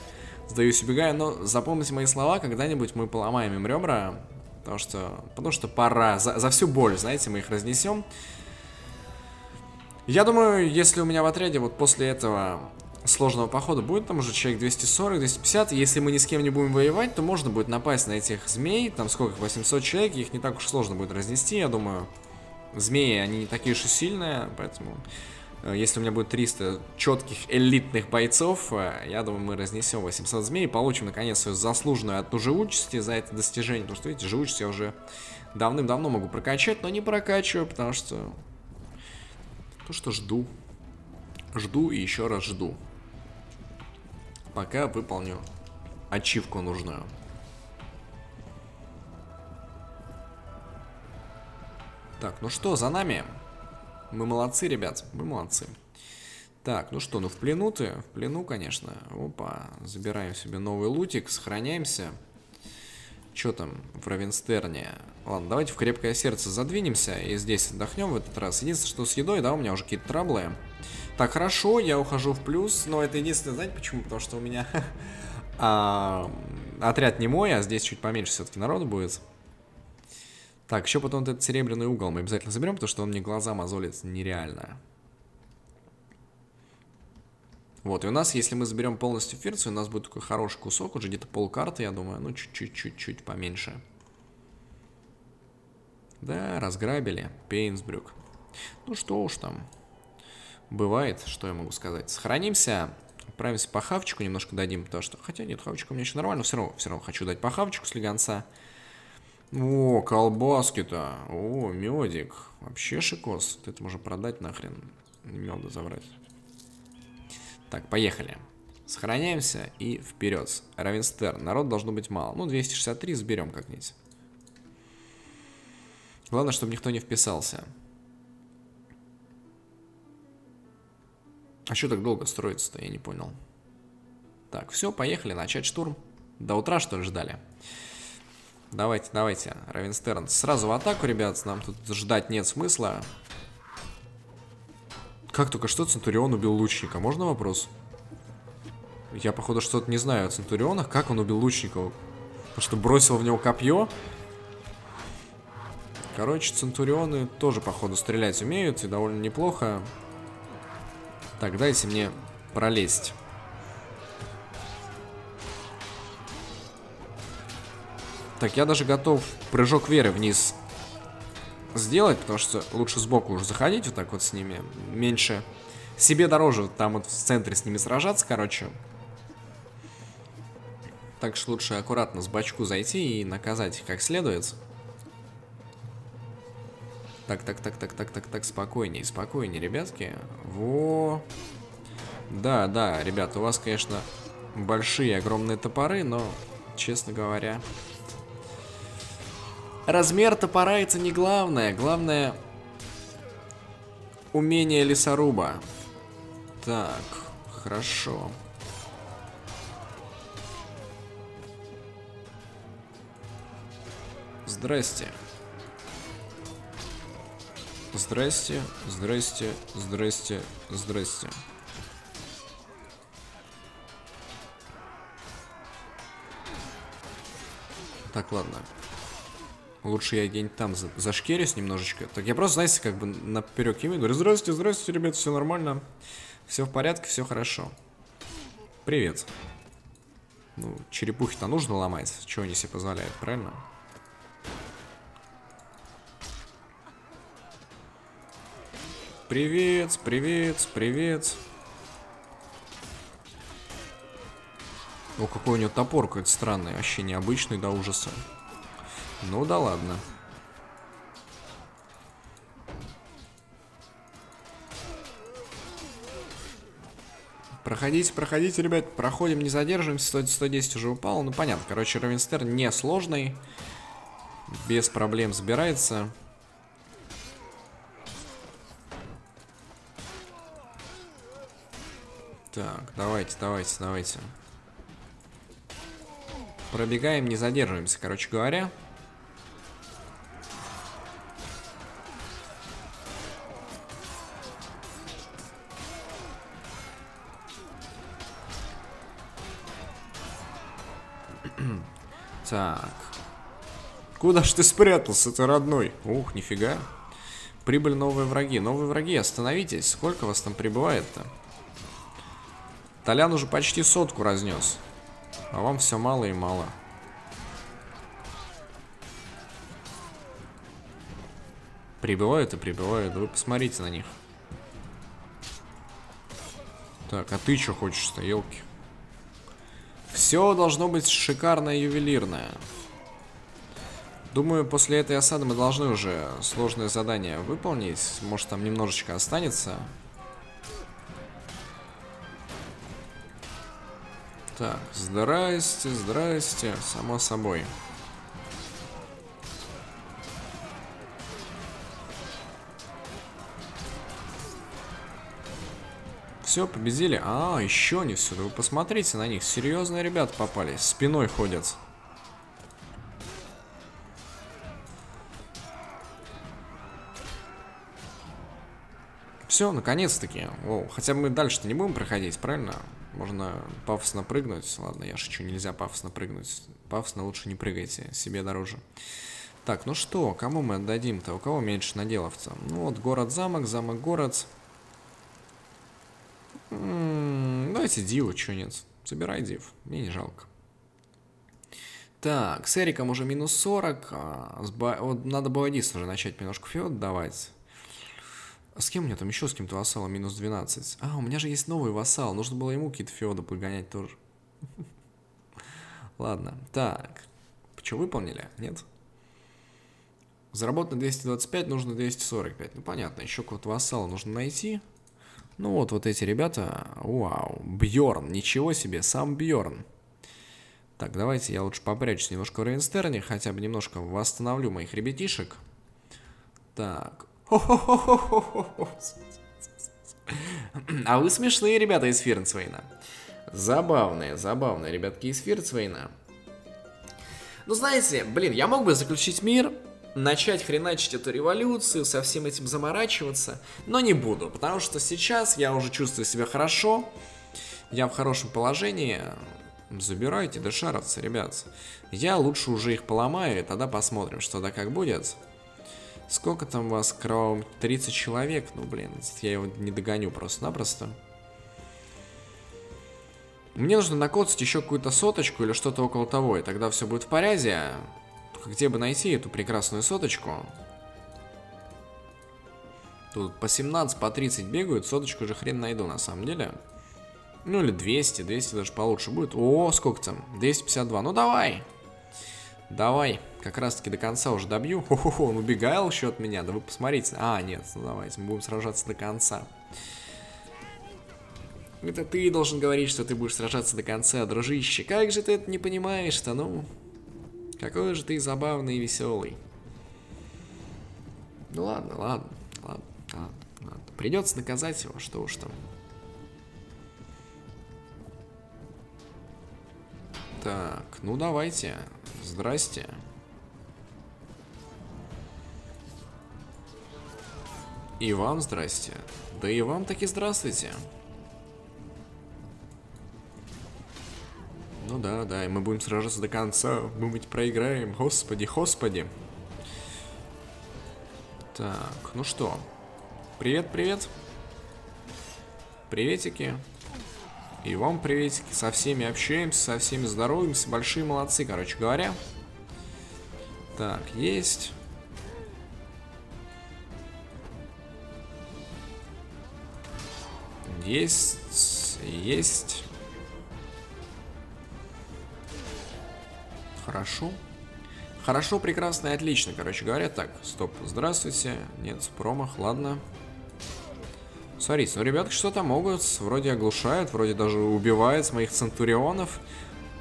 сдаюсь, убегаю, но запомните мои слова, когда-нибудь мы поломаем им ребра, потому что пора, за всю боль, знаете, мы их разнесем. Я думаю, если у меня в отряде вот после этого сложного похода будет там уже человек 240-250, если мы ни с кем не будем воевать, то можно будет напасть на этих змей, там сколько, 800 человек, их не так уж сложно будет разнести, я думаю. Змеи, они не такие уж и сильные, поэтому... Если у меня будет 300 четких элитных бойцов, я думаю, мы разнесем 800 змей и получим, наконец, свою заслуженную от живучести за это достижение. Потому что, видите, живучесть я уже давным-давно могу прокачать, но не прокачиваю, потому что... То, что жду. Жду и еще раз жду. Пока выполню ачивку нужную. Так, ну что, за нами... Мы молодцы, ребят, мы молодцы. Так, ну что, ну в плену ты? В плену, конечно. Опа, забираем себе новый лутик, сохраняемся. Че там в Равенстерне? Ладно, давайте в крепкое сердце задвинемся и здесь отдохнем в этот раз. Единственное, что с едой, да, у меня уже какие-то траблы. Так, хорошо, я ухожу в плюс, но это единственное, знаете почему? Потому что у меня отряд не мой, а здесь чуть поменьше все-таки народу будет. Так, еще потом вот этот серебряный угол мы обязательно заберем, потому что он мне глаза мозолит нереально. Вот, и у нас, если мы заберем полностью Фирцвейн, у нас будет такой хороший кусок, уже где-то полкарты, я думаю, ну чуть-чуть поменьше. Да, разграбили Пейнсбрюк. Ну что уж там, бывает, что я могу сказать. Сохранимся, отправимся по хавчику, немножко дадим, потому что... Хотя нет, хавчик у меня еще нормально, но все равно хочу дать по хавчику с легонца. О, колбаски-то. О, медик. Вообще шикос. Это можно продать нахрен. Меда забрать. Так, поехали. Сохраняемся и вперед. Равенстерн. Народ должно быть мало. Ну, 263 сберем как-нибудь. Главное, чтобы никто не вписался. А что так долго строится-то? Я не понял. Так, все, поехали. Начать штурм. До утра, что ли, ждали? Давайте, давайте, Равенстерн. Сразу в атаку, ребят, нам тут ждать нет смысла. Как только что Центурион убил лучника? Можно вопрос? Я, походу, что-то не знаю о Центурионах. Как он убил лучника? Потому что бросил в него копье. Короче, Центурионы тоже, походу, стрелять умеют. И довольно неплохо. Так, дайте мне пролезть. Так, я даже готов прыжок веры вниз сделать, потому что лучше сбоку уже заходить вот так вот с ними. Меньше себе дороже там вот в центре с ними сражаться, короче. Так что лучше аккуратно с бочку зайти и наказать их как следует. Так, так, так, так, так, так, так, спокойнее, спокойнее, ребятки. Во. Да, да, ребят, у вас, конечно, большие, огромные топоры, но, честно говоря... Размер топора — это не главное. Главное — умение лесоруба. Так, хорошо. Здрасте. Здрасте, здрасте, здрасте, здрасте. Так, ладно. Лучше я где-нибудь там зашкерюсь немножечко. Так, я просто, знаете, как бы наперек ими говорю: здравствуйте, здравствуйте, ребят, все нормально. Все в порядке, все хорошо. Привет. Ну, черепухи-то нужно ломать. Чего они себе позволяют, правильно? Привет, привет, привет. О, какой у него топор какой-то странный. Вообще необычный до ужаса. Ну да ладно. Проходите, проходите, ребят. Проходим, не задерживаемся. 110 уже упало. Ну понятно. Короче, Равенстерн несложный. Без проблем сбирается. Так, давайте, давайте, давайте. Пробегаем, не задерживаемся, короче говоря. Так. Куда ж ты спрятался, ты родной? Ух, нифига. Прибыли новые враги. Новые враги, остановитесь. Сколько вас там прибывает-то? Толян уже почти 100 разнес. А вам все мало и мало. Прибывают и прибывают. Вы посмотрите на них. Так, а ты что хочешь-то, елки? Все должно быть шикарное, ювелирное. Думаю, после этой осады мы должны уже сложное задание выполнить. Может, там немножечко останется. Так, здрасте, здрасте. Само собой. Все, победили. А, еще не все. Вы посмотрите на них. Серьезные ребята попались. Спиной ходят. Все, наконец-таки. Хотя бы мы дальше-то не будем проходить, правильно? Можно пафосно прыгнуть. Ладно, я шучу, нельзя пафосно прыгнуть. Пафосно лучше не прыгайте, себе дороже. Так, ну что, кому мы отдадим-то? У кого меньше наделов-то? Ну вот, город-замок, замок-город. Давайте Диву, чё нет. Собирай Див, мне не жалко. Так, с Эриком уже минус 40. Вот надо Буадиса уже начать немножко феод давать. С кем у меня там еще, с кем-то вассалом минус 12? А, у меня же есть новый вассал. Нужно было ему какие-то феоды погонять тоже. Ладно, так. Что, выполнили? Нет? Заработано 225, нужно 245. Ну, понятно, еще какого-то вассала нужно найти. Ну, вот, вот эти ребята. Вау, Бьорн, ничего себе, сам Бьорн. Так, давайте я лучше попрячусь немножко в Равенстерне. Хотя бы немножко восстановлю моих ребятишек. Так. А вы смешные ребята из Фирцвейна. Забавные, забавные ребятки из Фирцвейна. Ну, знаете, блин, я мог бы заключить мир, начать хреначить эту революцию, со всем этим заморачиваться, но не буду, потому что сейчас я уже чувствую себя хорошо, я в хорошем положении. Забирайте дешаровцы, ребят. Я лучше уже их поломаю, и тогда посмотрим, что да как будет. Сколько там у вас кровом? 30 человек. Ну, блин, я его не догоню просто-напросто. Мне нужно накоцать еще какую-то соточку или что-то около того, и тогда все будет в порядке. Только где бы найти эту прекрасную соточку? Тут по 17, по 30 бегают, соточку же хрен найду на самом деле. Ну или 200, 200 даже получше будет. О, сколько там? 252, ну давай. Давай, как раз таки до конца уже добью. Хо-хо-хо, он убегал еще от меня, да вы посмотрите. А, нет, ну давайте, мы будем сражаться до конца. Это ты должен говорить, что ты будешь сражаться до конца, дружище. Как же ты это не понимаешь-то, ну? Какой же ты забавный и веселый. Ну ладно, ладно, ладно, ладно, ладно. Придется наказать его, что уж там. Так, ну давайте. Здрасте. И вам здрасте. Да и вам таки здравствуйте. Ну да, да, и мы будем сражаться до конца. Мы ведь проиграем. Господи, господи. Так, ну что. Привет, привет. Приветики. И вам приветики, со всеми общаемся, со всеми здороваемся, большие молодцы, короче говоря. Так, есть. Есть, есть. Хорошо. Хорошо, прекрасно и отлично, короче говоря. Так, стоп, здравствуйте. Нет, промах, ладно. Смотрите, ну ребята что-то могут, вроде оглушают, вроде даже убивают моих центурионов.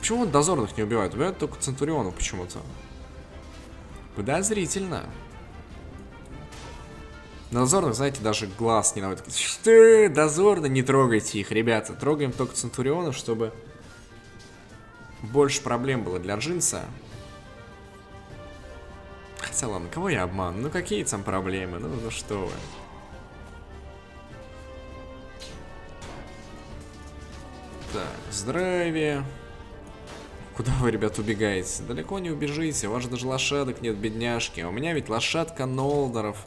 Почему он дозорных не убивает? Убивают только центурионов почему-то. Подозрительно. На дозорных, знаете, даже глаз не наводит. Что? Дозорно? Не трогайте их, ребята. Трогаем только центурионов, чтобы больше проблем было для джинса. Хотя ладно, кого я обман? Ну какие там проблемы? Ну что вы. Так, здравия. Куда вы, ребят, убегаете? Далеко не убежите, у вас же даже лошадок нет, бедняжки. У меня ведь лошадка Нолдоров.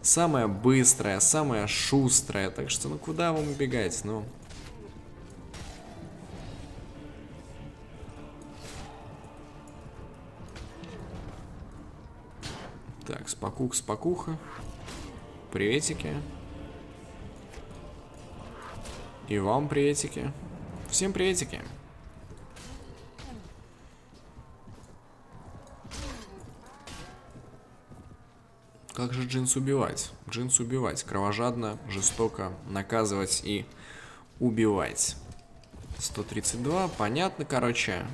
Самая быстрая, самая шустрая. Так что, ну куда вам убегать, ну? Так, спокух, спокуха. Приветики. И вам приветики. Всем приветики. Как же джинс убивать? Джинс убивать. Кровожадно, жестоко наказывать и убивать. 132. Понятно, короче.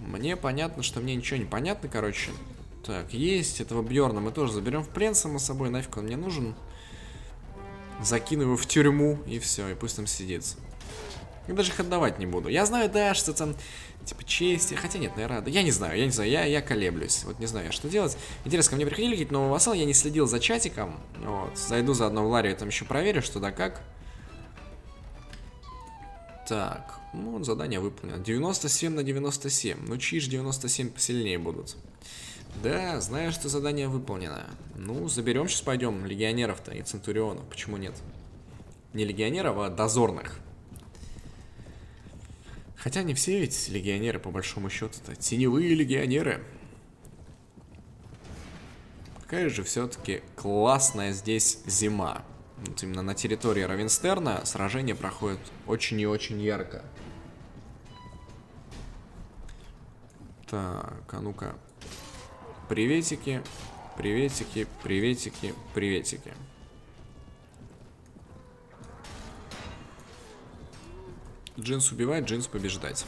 Мне понятно, что мне ничего не понятно, короче. Так, есть. Этого Бьорна мы тоже заберем в плен, само собой. Нафиг он мне нужен. Закину его в тюрьму, и все, и пусть там сидит. Я даже их отдавать не буду. Я знаю, да, что там, типа, честь. Хотя нет, наверное, да. Я не знаю, я колеблюсь. Вот не знаю, что делать. Интересно, ко мне приходили какие-то новые вассалы, я не следил за чатиком. Вот, зайду заодно в Ларию, там еще проверю, что да как. Так, ну, вот задание выполнено. 97 на 97. Ну, чьи же 97 посильнее будут. Да, знаю, что задание выполнено. Ну, заберем сейчас, пойдем, легионеров-то и центурионов. Почему нет? Не легионеров, а дозорных. Хотя не все ведь легионеры, по большому счету-то. Теневые легионеры. Какая же все-таки классная здесь зима. Вот именно на территории Равенстерна сражения проходят очень и очень ярко. Так, а ну-ка. Приветики, приветики, приветики, приветики. Джинс убивает, джинс побеждать.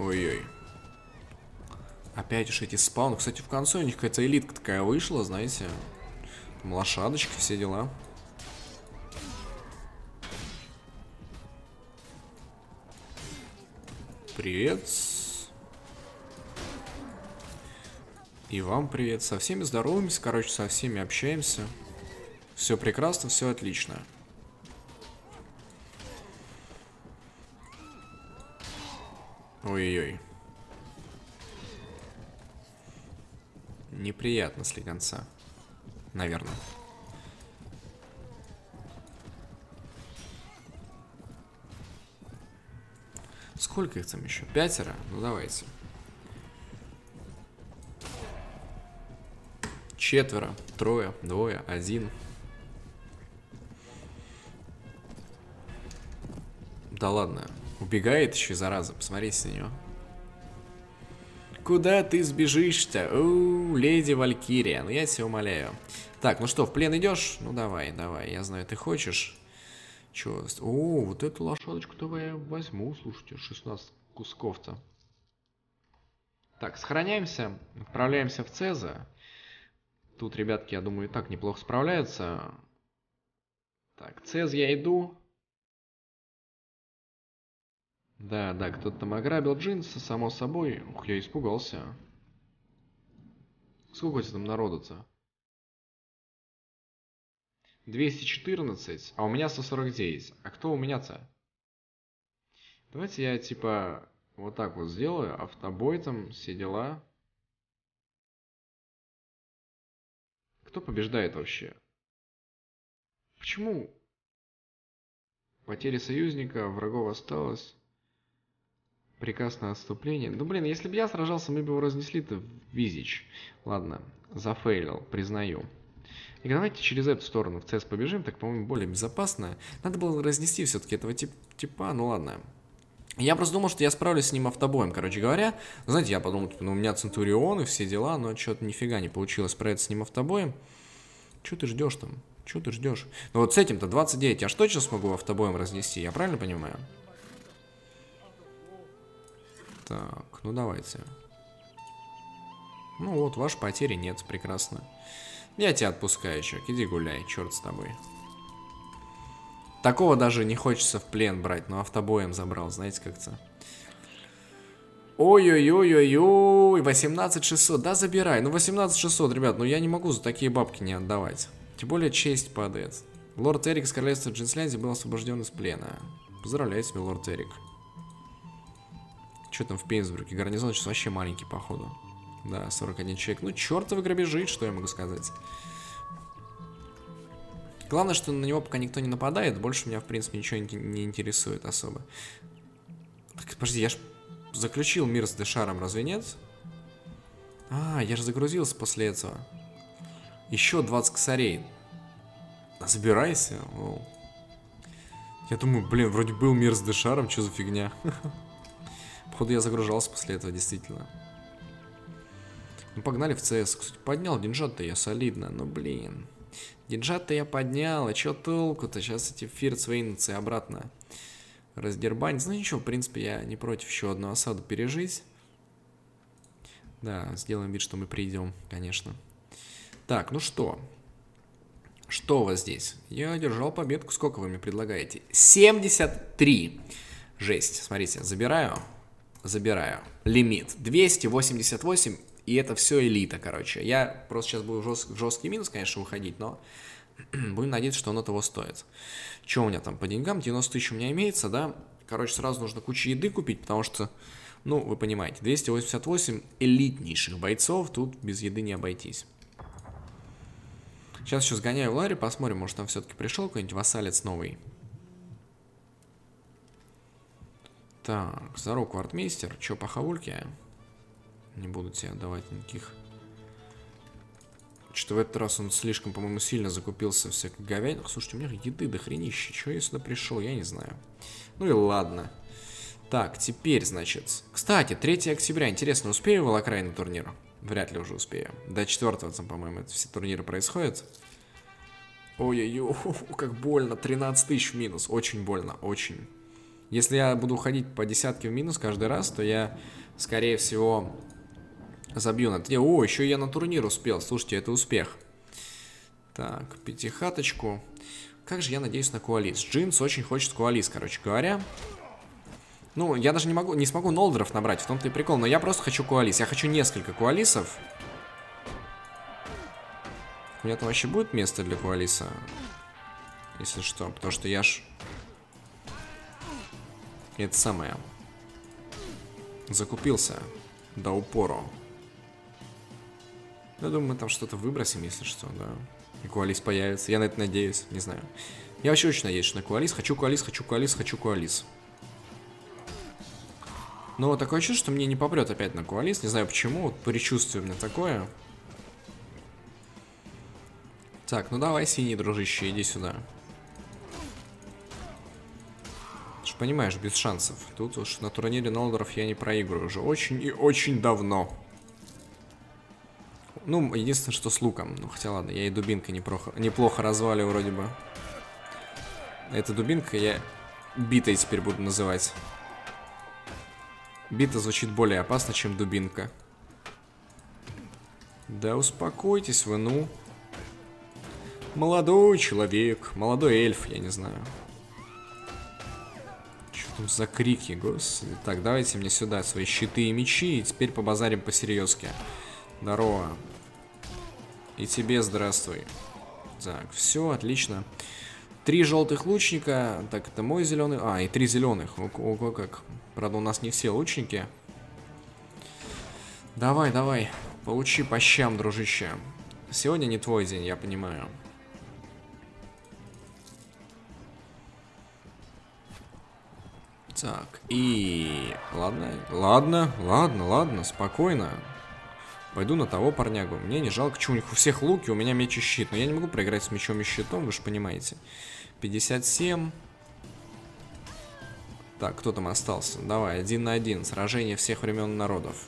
Ой-ой. Опять уж эти спауны. Кстати, в конце у них какая-то элитка такая вышла, знаете. лошадочки, все дела. Привет. И вам привет. Со всеми здороваемся, короче, со всеми общаемся. Все прекрасно, все отлично. Ой-ой-ой. Неприятно слегонца. Наверное. Сколько их там еще? 5? Ну давайте. 4, 3, 2, 1. Да ладно. Убегает еще, зараза. Посмотрите на нее. Куда ты сбежишь-то? У, леди Валькирия. Ну я тебя умоляю. Так, ну что, в плен идешь? Ну давай, давай. Я знаю, ты хочешь. Че? О, вот эту лошадочку-то я возьму. Слушайте, 16 кусков-то. Так, сохраняемся. Отправляемся в ЦС. Тут, ребятки, я думаю, и так неплохо справляются. Так, ЦС я иду. Да, да, кто-то там ограбил джинсы, само собой. Ух, я испугался. Сколько у тебя там народу-то? 214, а у меня 149. А кто у меня-то? Давайте я, типа, вот так вот сделаю. Автобой там, все дела. Кто побеждает вообще? Почему? Потери союзника, врагов осталось... Приказ на отступление. Ну, блин, если бы я сражался, мы бы его разнесли-то в Визич. Ладно, зафейлил, признаю. И давайте через эту сторону в ЦС побежим, так, по-моему, более безопасно. Надо было разнести все-таки этого типа, ну ладно. Я просто думал, что я справлюсь с ним автобоем, короче говоря. Знаете, я подумал, ну, у меня Центурион и все дела, но что-то нифига не получилось справиться с ним автобоем. Че ты ждешь там? Че ты ждешь? Ну вот с этим-то 29, я ж точно смогу автобоем разнести, я правильно понимаю? Так, ну давайте. Ну вот, ваши потери нет, прекрасно. Я тебя отпускаю, чувак, иди гуляй, черт с тобой. Такого даже не хочется в плен брать, но автобоем забрал, знаете, как-то. Ой-ой-ой-ой-ой, 18600, да забирай. Ну 18600, ребят, ну я не могу за такие бабки не отдавать. Тем более честь падает. Лорд Эрик из королевства Джинслянзи был освобожден из плена. Поздравляю тебя, лорд Эрик. Что там в Пейнсбрюке? Гарнизон сейчас вообще маленький, походу. Да, 41 человек. Ну, чертовы грабежи, что я могу сказать. Главное, что на него пока никто не нападает. Больше меня, в принципе, ничего не интересует особо. Так, подожди, я же заключил мир с Дешаром, разве нет? А, я же загрузился после этого. Еще 20 косарей. Забирайся. О. Я думаю, блин, вроде был мир с Дешаром, что за фигня? Походу я загружался после этого, действительно. Ну, погнали в ЦС. Кстати, поднял деньжат-то я солидно, но, блин. Деньжат-то я поднял, а чё толку-то? Сейчас эти фирцвейнцы обратно раздербанить. Ну, ничего, в принципе, я не против еще одну осаду пережить. Да, сделаем вид, что мы придем, конечно. Так, ну что? Что у вас здесь? Я одержал победку. Сколько вы мне предлагаете? 73. Жесть. Смотрите, забираю. Забираю. Лимит 288, и это все элита, короче. Я просто сейчас буду жесткий минус, конечно, выходить, но будем надеяться, что оно того стоит. Че у меня там по деньгам? 90 тысяч у меня имеется, да? Короче, сразу нужно кучу еды купить, потому что, ну, вы понимаете, 288 элитнейших бойцов, тут без еды не обойтись. Сейчас еще сгоняю в ларь, посмотрим, может там все-таки пришел какой-нибудь вассалец новый. Так, здоров, квартмейстер. Че по хавульке? Не буду тебе давать никаких. Что-то в этот раз он слишком, по-моему, сильно закупился всякой говядиной. Слушайте, у меня еды до хренища. Че я сюда пришел, я не знаю. Ну и ладно. Так, теперь, значит... Кстати, 3 октября. Интересно, успею в окраинный турнир? Вряд ли уже успею. До 4-го там, по-моему, это все турниры происходят. Ой-ой-ой, как больно. 13 тысяч в минус. Очень больно, очень. Если я буду ходить по десятке в минус каждый раз, то я, скорее всего, забью на 3. О, еще я на турнир успел. Слушайте, это успех. Так, пятихаточку. Как же я надеюсь на Куалис. Джинс очень хочет Куалис, короче говоря. Ну, я даже не смогу Нолдоров набрать, в том-то и прикол. Но я просто хочу Куалис. Я хочу несколько Куалисов. У меня там вообще будет место для Куалиса? Если что, потому что я ж... Это самое. Закупился до упору. Я думаю, мы там что-то выбросим, если что, да. И Куалис появится. Я на это надеюсь, не знаю. Я вообще очень надеюсь на Куалис. Хочу Куалис, хочу Куалис, хочу Куалис. Но такое чувство, что мне не попрет опять на Куалис. Не знаю почему, вот предчувствие у меня такое. Так, ну давай, синий, дружище, иди сюда. Ты же понимаешь, без шансов. Тут уж на турнире Нолдоров я не проигрываю уже очень и очень давно. Ну, единственное, что с луком. Ну, хотя ладно, я и дубинкой неплохо развалю вроде бы. Эта дубинка я битой теперь буду называть. Бита звучит более опасно, чем дубинка. Да успокойтесь вы, ну. Молодой человек, молодой эльф, я не знаю. Что там за крики, господи. Так, давайте мне сюда свои щиты и мечи, и теперь побазарим по-серьезке. Здорово. И тебе здравствуй. Так, все, отлично. 3 желтых лучника. Так, это мой зеленый. А, и 3 зеленых. Ого, как. Правда, у нас не все лучники. Давай, давай. Получи по щам, дружище. Сегодня не твой день, я понимаю. Так, и... Ладно, ладно, ладно, ладно, спокойно. Пойду на того парнягу. Мне не жалко, что у них у всех луки, у меня меч и щит. Но я не могу проиграть с мечом и щитом, вы же понимаете. 57. Так, кто там остался? Давай, 1 на 1. Сражение всех времен народов.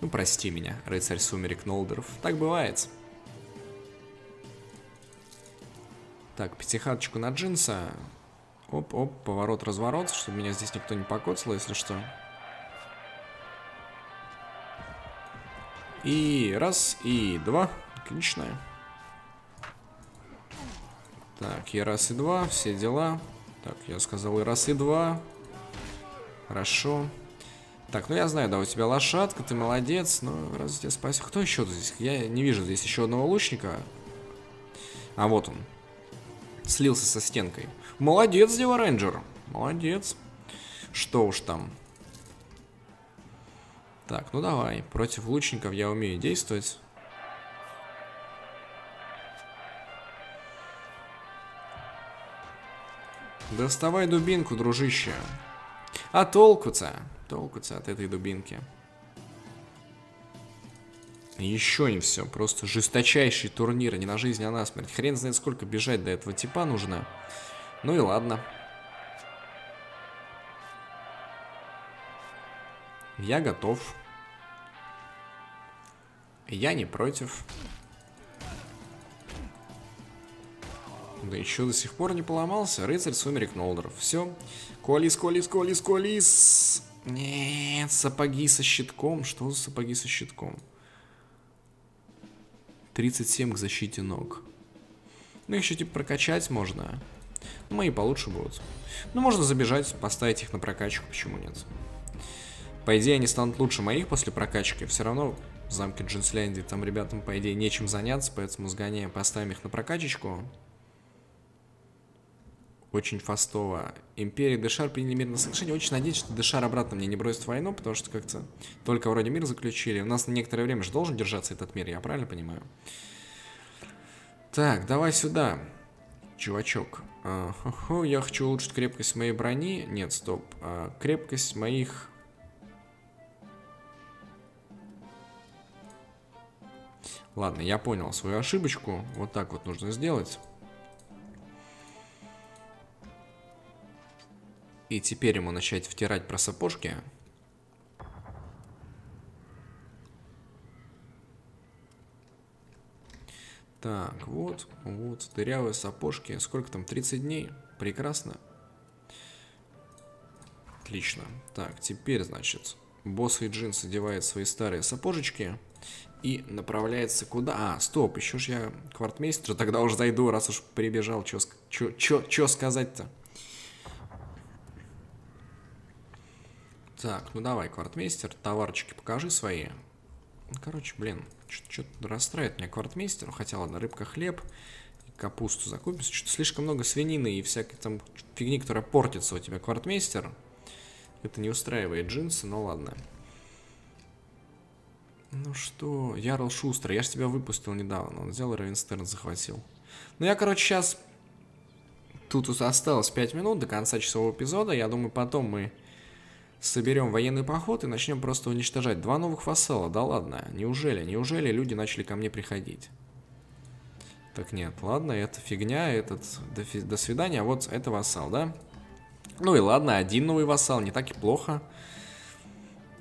Ну, прости меня, рыцарь Сумерик Нолдоров. Так бывает. Так, пятихаточку на джинса. Оп-оп, поворот-разворот, чтобы меня здесь никто не покоцал, если что. И раз, и два. Отлично. Так, и раз, и два. Все дела. Так, я сказал и раз, и два. Хорошо. Так, ну я знаю, да, у тебя лошадка, ты молодец. Ну, раз я спасу. Кто еще здесь? Я не вижу здесь еще одного лучника. А, вот он. Слился со стенкой. Молодец, Дева Рейнджер. Молодец. Что уж там. Так, ну давай. Против лучников я умею действовать. Доставай дубинку, дружище. А толку-то? Толку-то от этой дубинки. Еще не все. Просто жесточайший турнир. Не на жизнь, а на смерть. Хрен знает, сколько бежать до этого типа нужно. Ну и ладно. Я готов. Я не против. Да еще до сих пор не поломался. Рыцарь Сумерек Нолдоров. Все. Куалис, Куалис, Куалис, Куалис. Нет, сапоги со щитком. Что за сапоги со щитком? 37 к защите ног. Ну, еще типа прокачать можно. Мои получше будут. Ну, можно забежать, поставить их на прокачку. Почему нет? По идее, они станут лучше моих после прокачки. Все равно в замке Джинслянди там ребятам, по идее, нечем заняться. Поэтому сгоняем, поставим их на прокачечку. Очень фастово. Империя Дешар приняли мирное соглашение. Очень надеюсь, что Дешар обратно мне не бросит войну. Потому что как-то только вроде мир заключили. У нас на некоторое время же должен держаться этот мир. Я правильно понимаю? Так, давай сюда, чувачок. Я хочу улучшить крепкость моей брони. Нет, стоп. Крепкость моих... Ладно, я понял свою ошибочку. Вот так вот нужно сделать. И теперь ему начать втирать про сапожки. Так, вот, вот, дырявые сапожки. Сколько там? 30 дней. Прекрасно. Отлично. Так, теперь, значит, боссы и джинсы одевают свои старые сапожечки. и направляется куда? А, стоп, еще ж я квартмейстер, тогда уж зайду, раз уж прибежал, чё сказать-то? Так, ну давай, квартмейстер, товарчики покажи свои. Короче, блин, что-то расстраивает меня квартмейстер, хотя ладно, рыбка, хлеб, капусту закупится, что-то слишком много свинины и всякой там фигни, которая портится у тебя, квартмейстер. Это не устраивает джинсы, но ладно. Ну что, Ярл Шустер, я же тебя выпустил недавно, он взял и Равенстерн захватил. Ну я, короче, сейчас... Тут осталось 5 минут до конца часового эпизода, я думаю, потом мы соберем военный поход и начнем просто уничтожать. 2 новых вассала, да ладно, неужели люди начали ко мне приходить? Так нет, ладно, это фигня, этот, до свидания, а вот это вассал, да? Ну и ладно, 1 новый вассал, не так и плохо.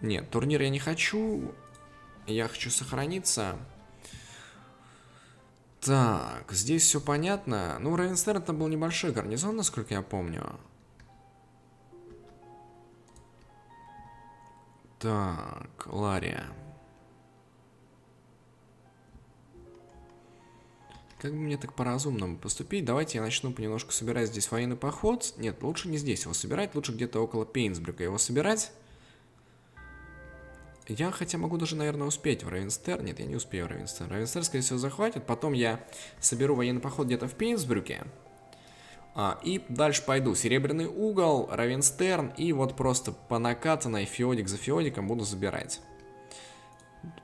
Нет, турнир я не хочу, я хочу сохраниться. Так, здесь все понятно. Ну, у Равенстерна там был небольшой гарнизон, насколько я помню. Так, Лария. Как бы мне так по-разумному поступить? Давайте я начну понемножку собирать здесь военный поход. Нет, лучше не здесь его собирать, лучше где-то около Пейнсбрюка его собирать. Я хотя могу даже, наверное, успеть в Равенстерн. Нет, я не успею в Равенстерн. Равенстерн, скорее всего, захватит. Потом я соберу военный поход где-то в Пейнсбрюке. И дальше пойду. Серебряный угол, Равенстерн. И вот просто по накатанной феодик за феодиком буду забирать.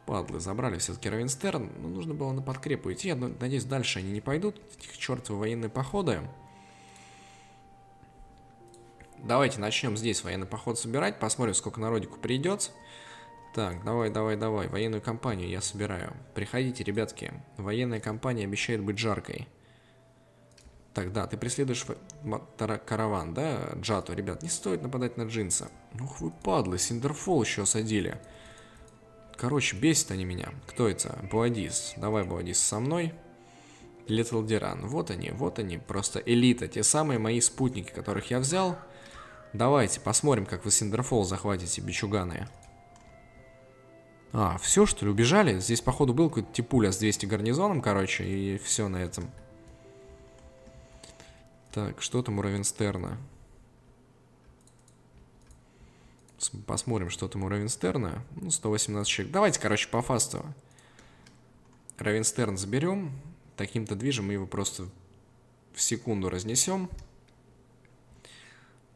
Падлы, забрали все-таки Равенстерн. Ну, нужно было на подкрепу идти. Я надеюсь, дальше они не пойдут. Этих чертовы военные походы. Давайте начнем здесь военный поход собирать. Посмотрим, сколько народику придется. Так, давай. Военную кампанию я собираю. Приходите, ребятки. Военная кампания обещает быть жаркой. Так, да, ты преследуешь караван, да, Джату? Ребят, не стоит нападать на джинса. Ух вы, падлы, Синдерфол еще осадили. Короче, бесят они меня. Кто это? Буадис. Давай, Буадис, со мной. Литл Диран. Вот они. Просто элита. Те самые мои спутники, которых я взял. Давайте, посмотрим, как вы Синдерфол захватите, бичуганы. А, все, что ли, убежали? Здесь, походу, был какой-то типуля с 200 гарнизоном, короче, и все на этом. Так, что там у Равенстерна? Посмотрим, что там у Равенстерна. Ну, 118 человек. Давайте, короче, по фасту. Равенстерн заберем. Таким-то движем мы его просто в секунду разнесем.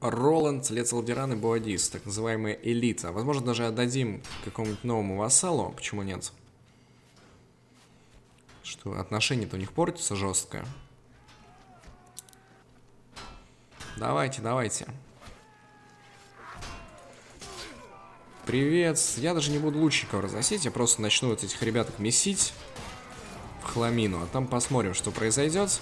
Роланд, Лецалдеран и Буадис. Так называемая элита. Возможно, даже отдадим какому-нибудь новому вассалу. Почему нет? Что, отношения-то у них портятся жестко. Давайте. Привет. Я даже не буду лучников разносить. Я просто начну вот этих ребяток месить в хламину. А там посмотрим, что произойдет.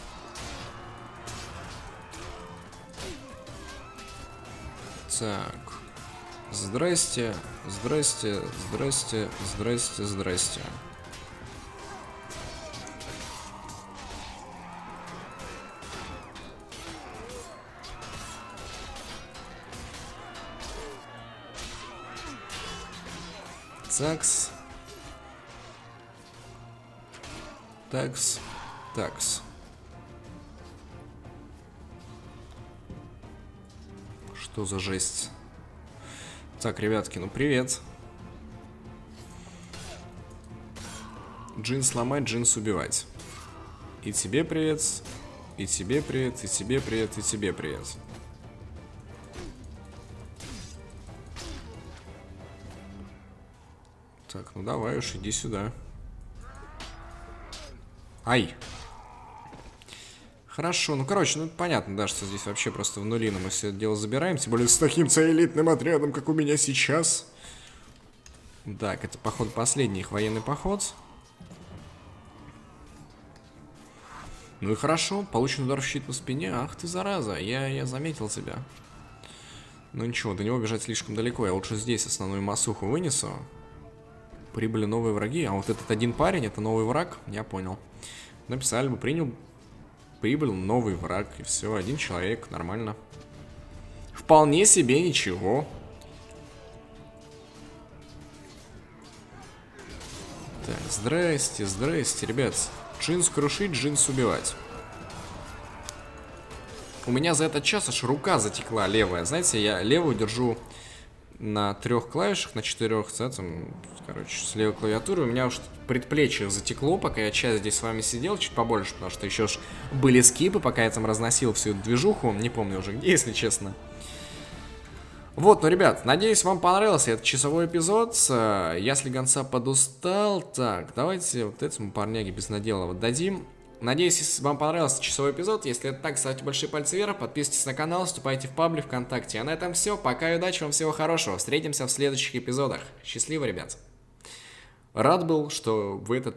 Так. Здрасте. Такс. Что за жесть? Так, ребятки, ну привет. Джинс ломать, джинс убивать. И тебе привет, и тебе привет, и тебе привет, и тебе привет. Так, ну давай уж, иди сюда. Ай! Хорошо, ну короче, ну понятно, да, что здесь вообще просто в нулину мы все это дело забираем. Тем более с таким элитным отрядом, как у меня сейчас. Так, это, походу, последний их военный поход. Ну и хорошо, получен удар в щит на спине. Ах ты, зараза, я заметил тебя. Ну ничего, до него бежать слишком далеко. Я лучше здесь основную массуху вынесу. Прибыли новые враги. А вот этот один парень, это новый враг? Я понял. Написали бы, принял. Прибыл новый враг. И все, один человек, нормально. Вполне себе ничего. ребята. Здрасте, здрасте, ребят. Джинс крушить, джинс убивать. У меня за этот час аж рука затекла левая. Знаете, я левую держу на 3 клавишах, на 4, там, короче, с левой клавиатуры. У меня уж предплечье затекло, пока я час здесь с вами сидел, чуть побольше, потому что еще ж были скипы, пока я там разносил всю эту движуху. Не помню уже где, если честно. Вот, ну, ребят, надеюсь, вам понравился этот часовой эпизод. Я слегонца подустал. Так, давайте вот этому парняге без надела вот дадим. Надеюсь, если вам понравился часовой эпизод. Если это так, ставьте большие пальцы вверх, подписывайтесь на канал, вступайте в паблик ВКонтакте. А на этом все. Пока и удачи, вам всего хорошего. Встретимся в следующих эпизодах. Счастливо, ребят. Рад был, что вы этот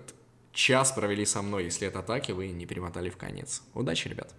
час провели со мной. Если это так, и вы не перемотали в конец. Удачи, ребят.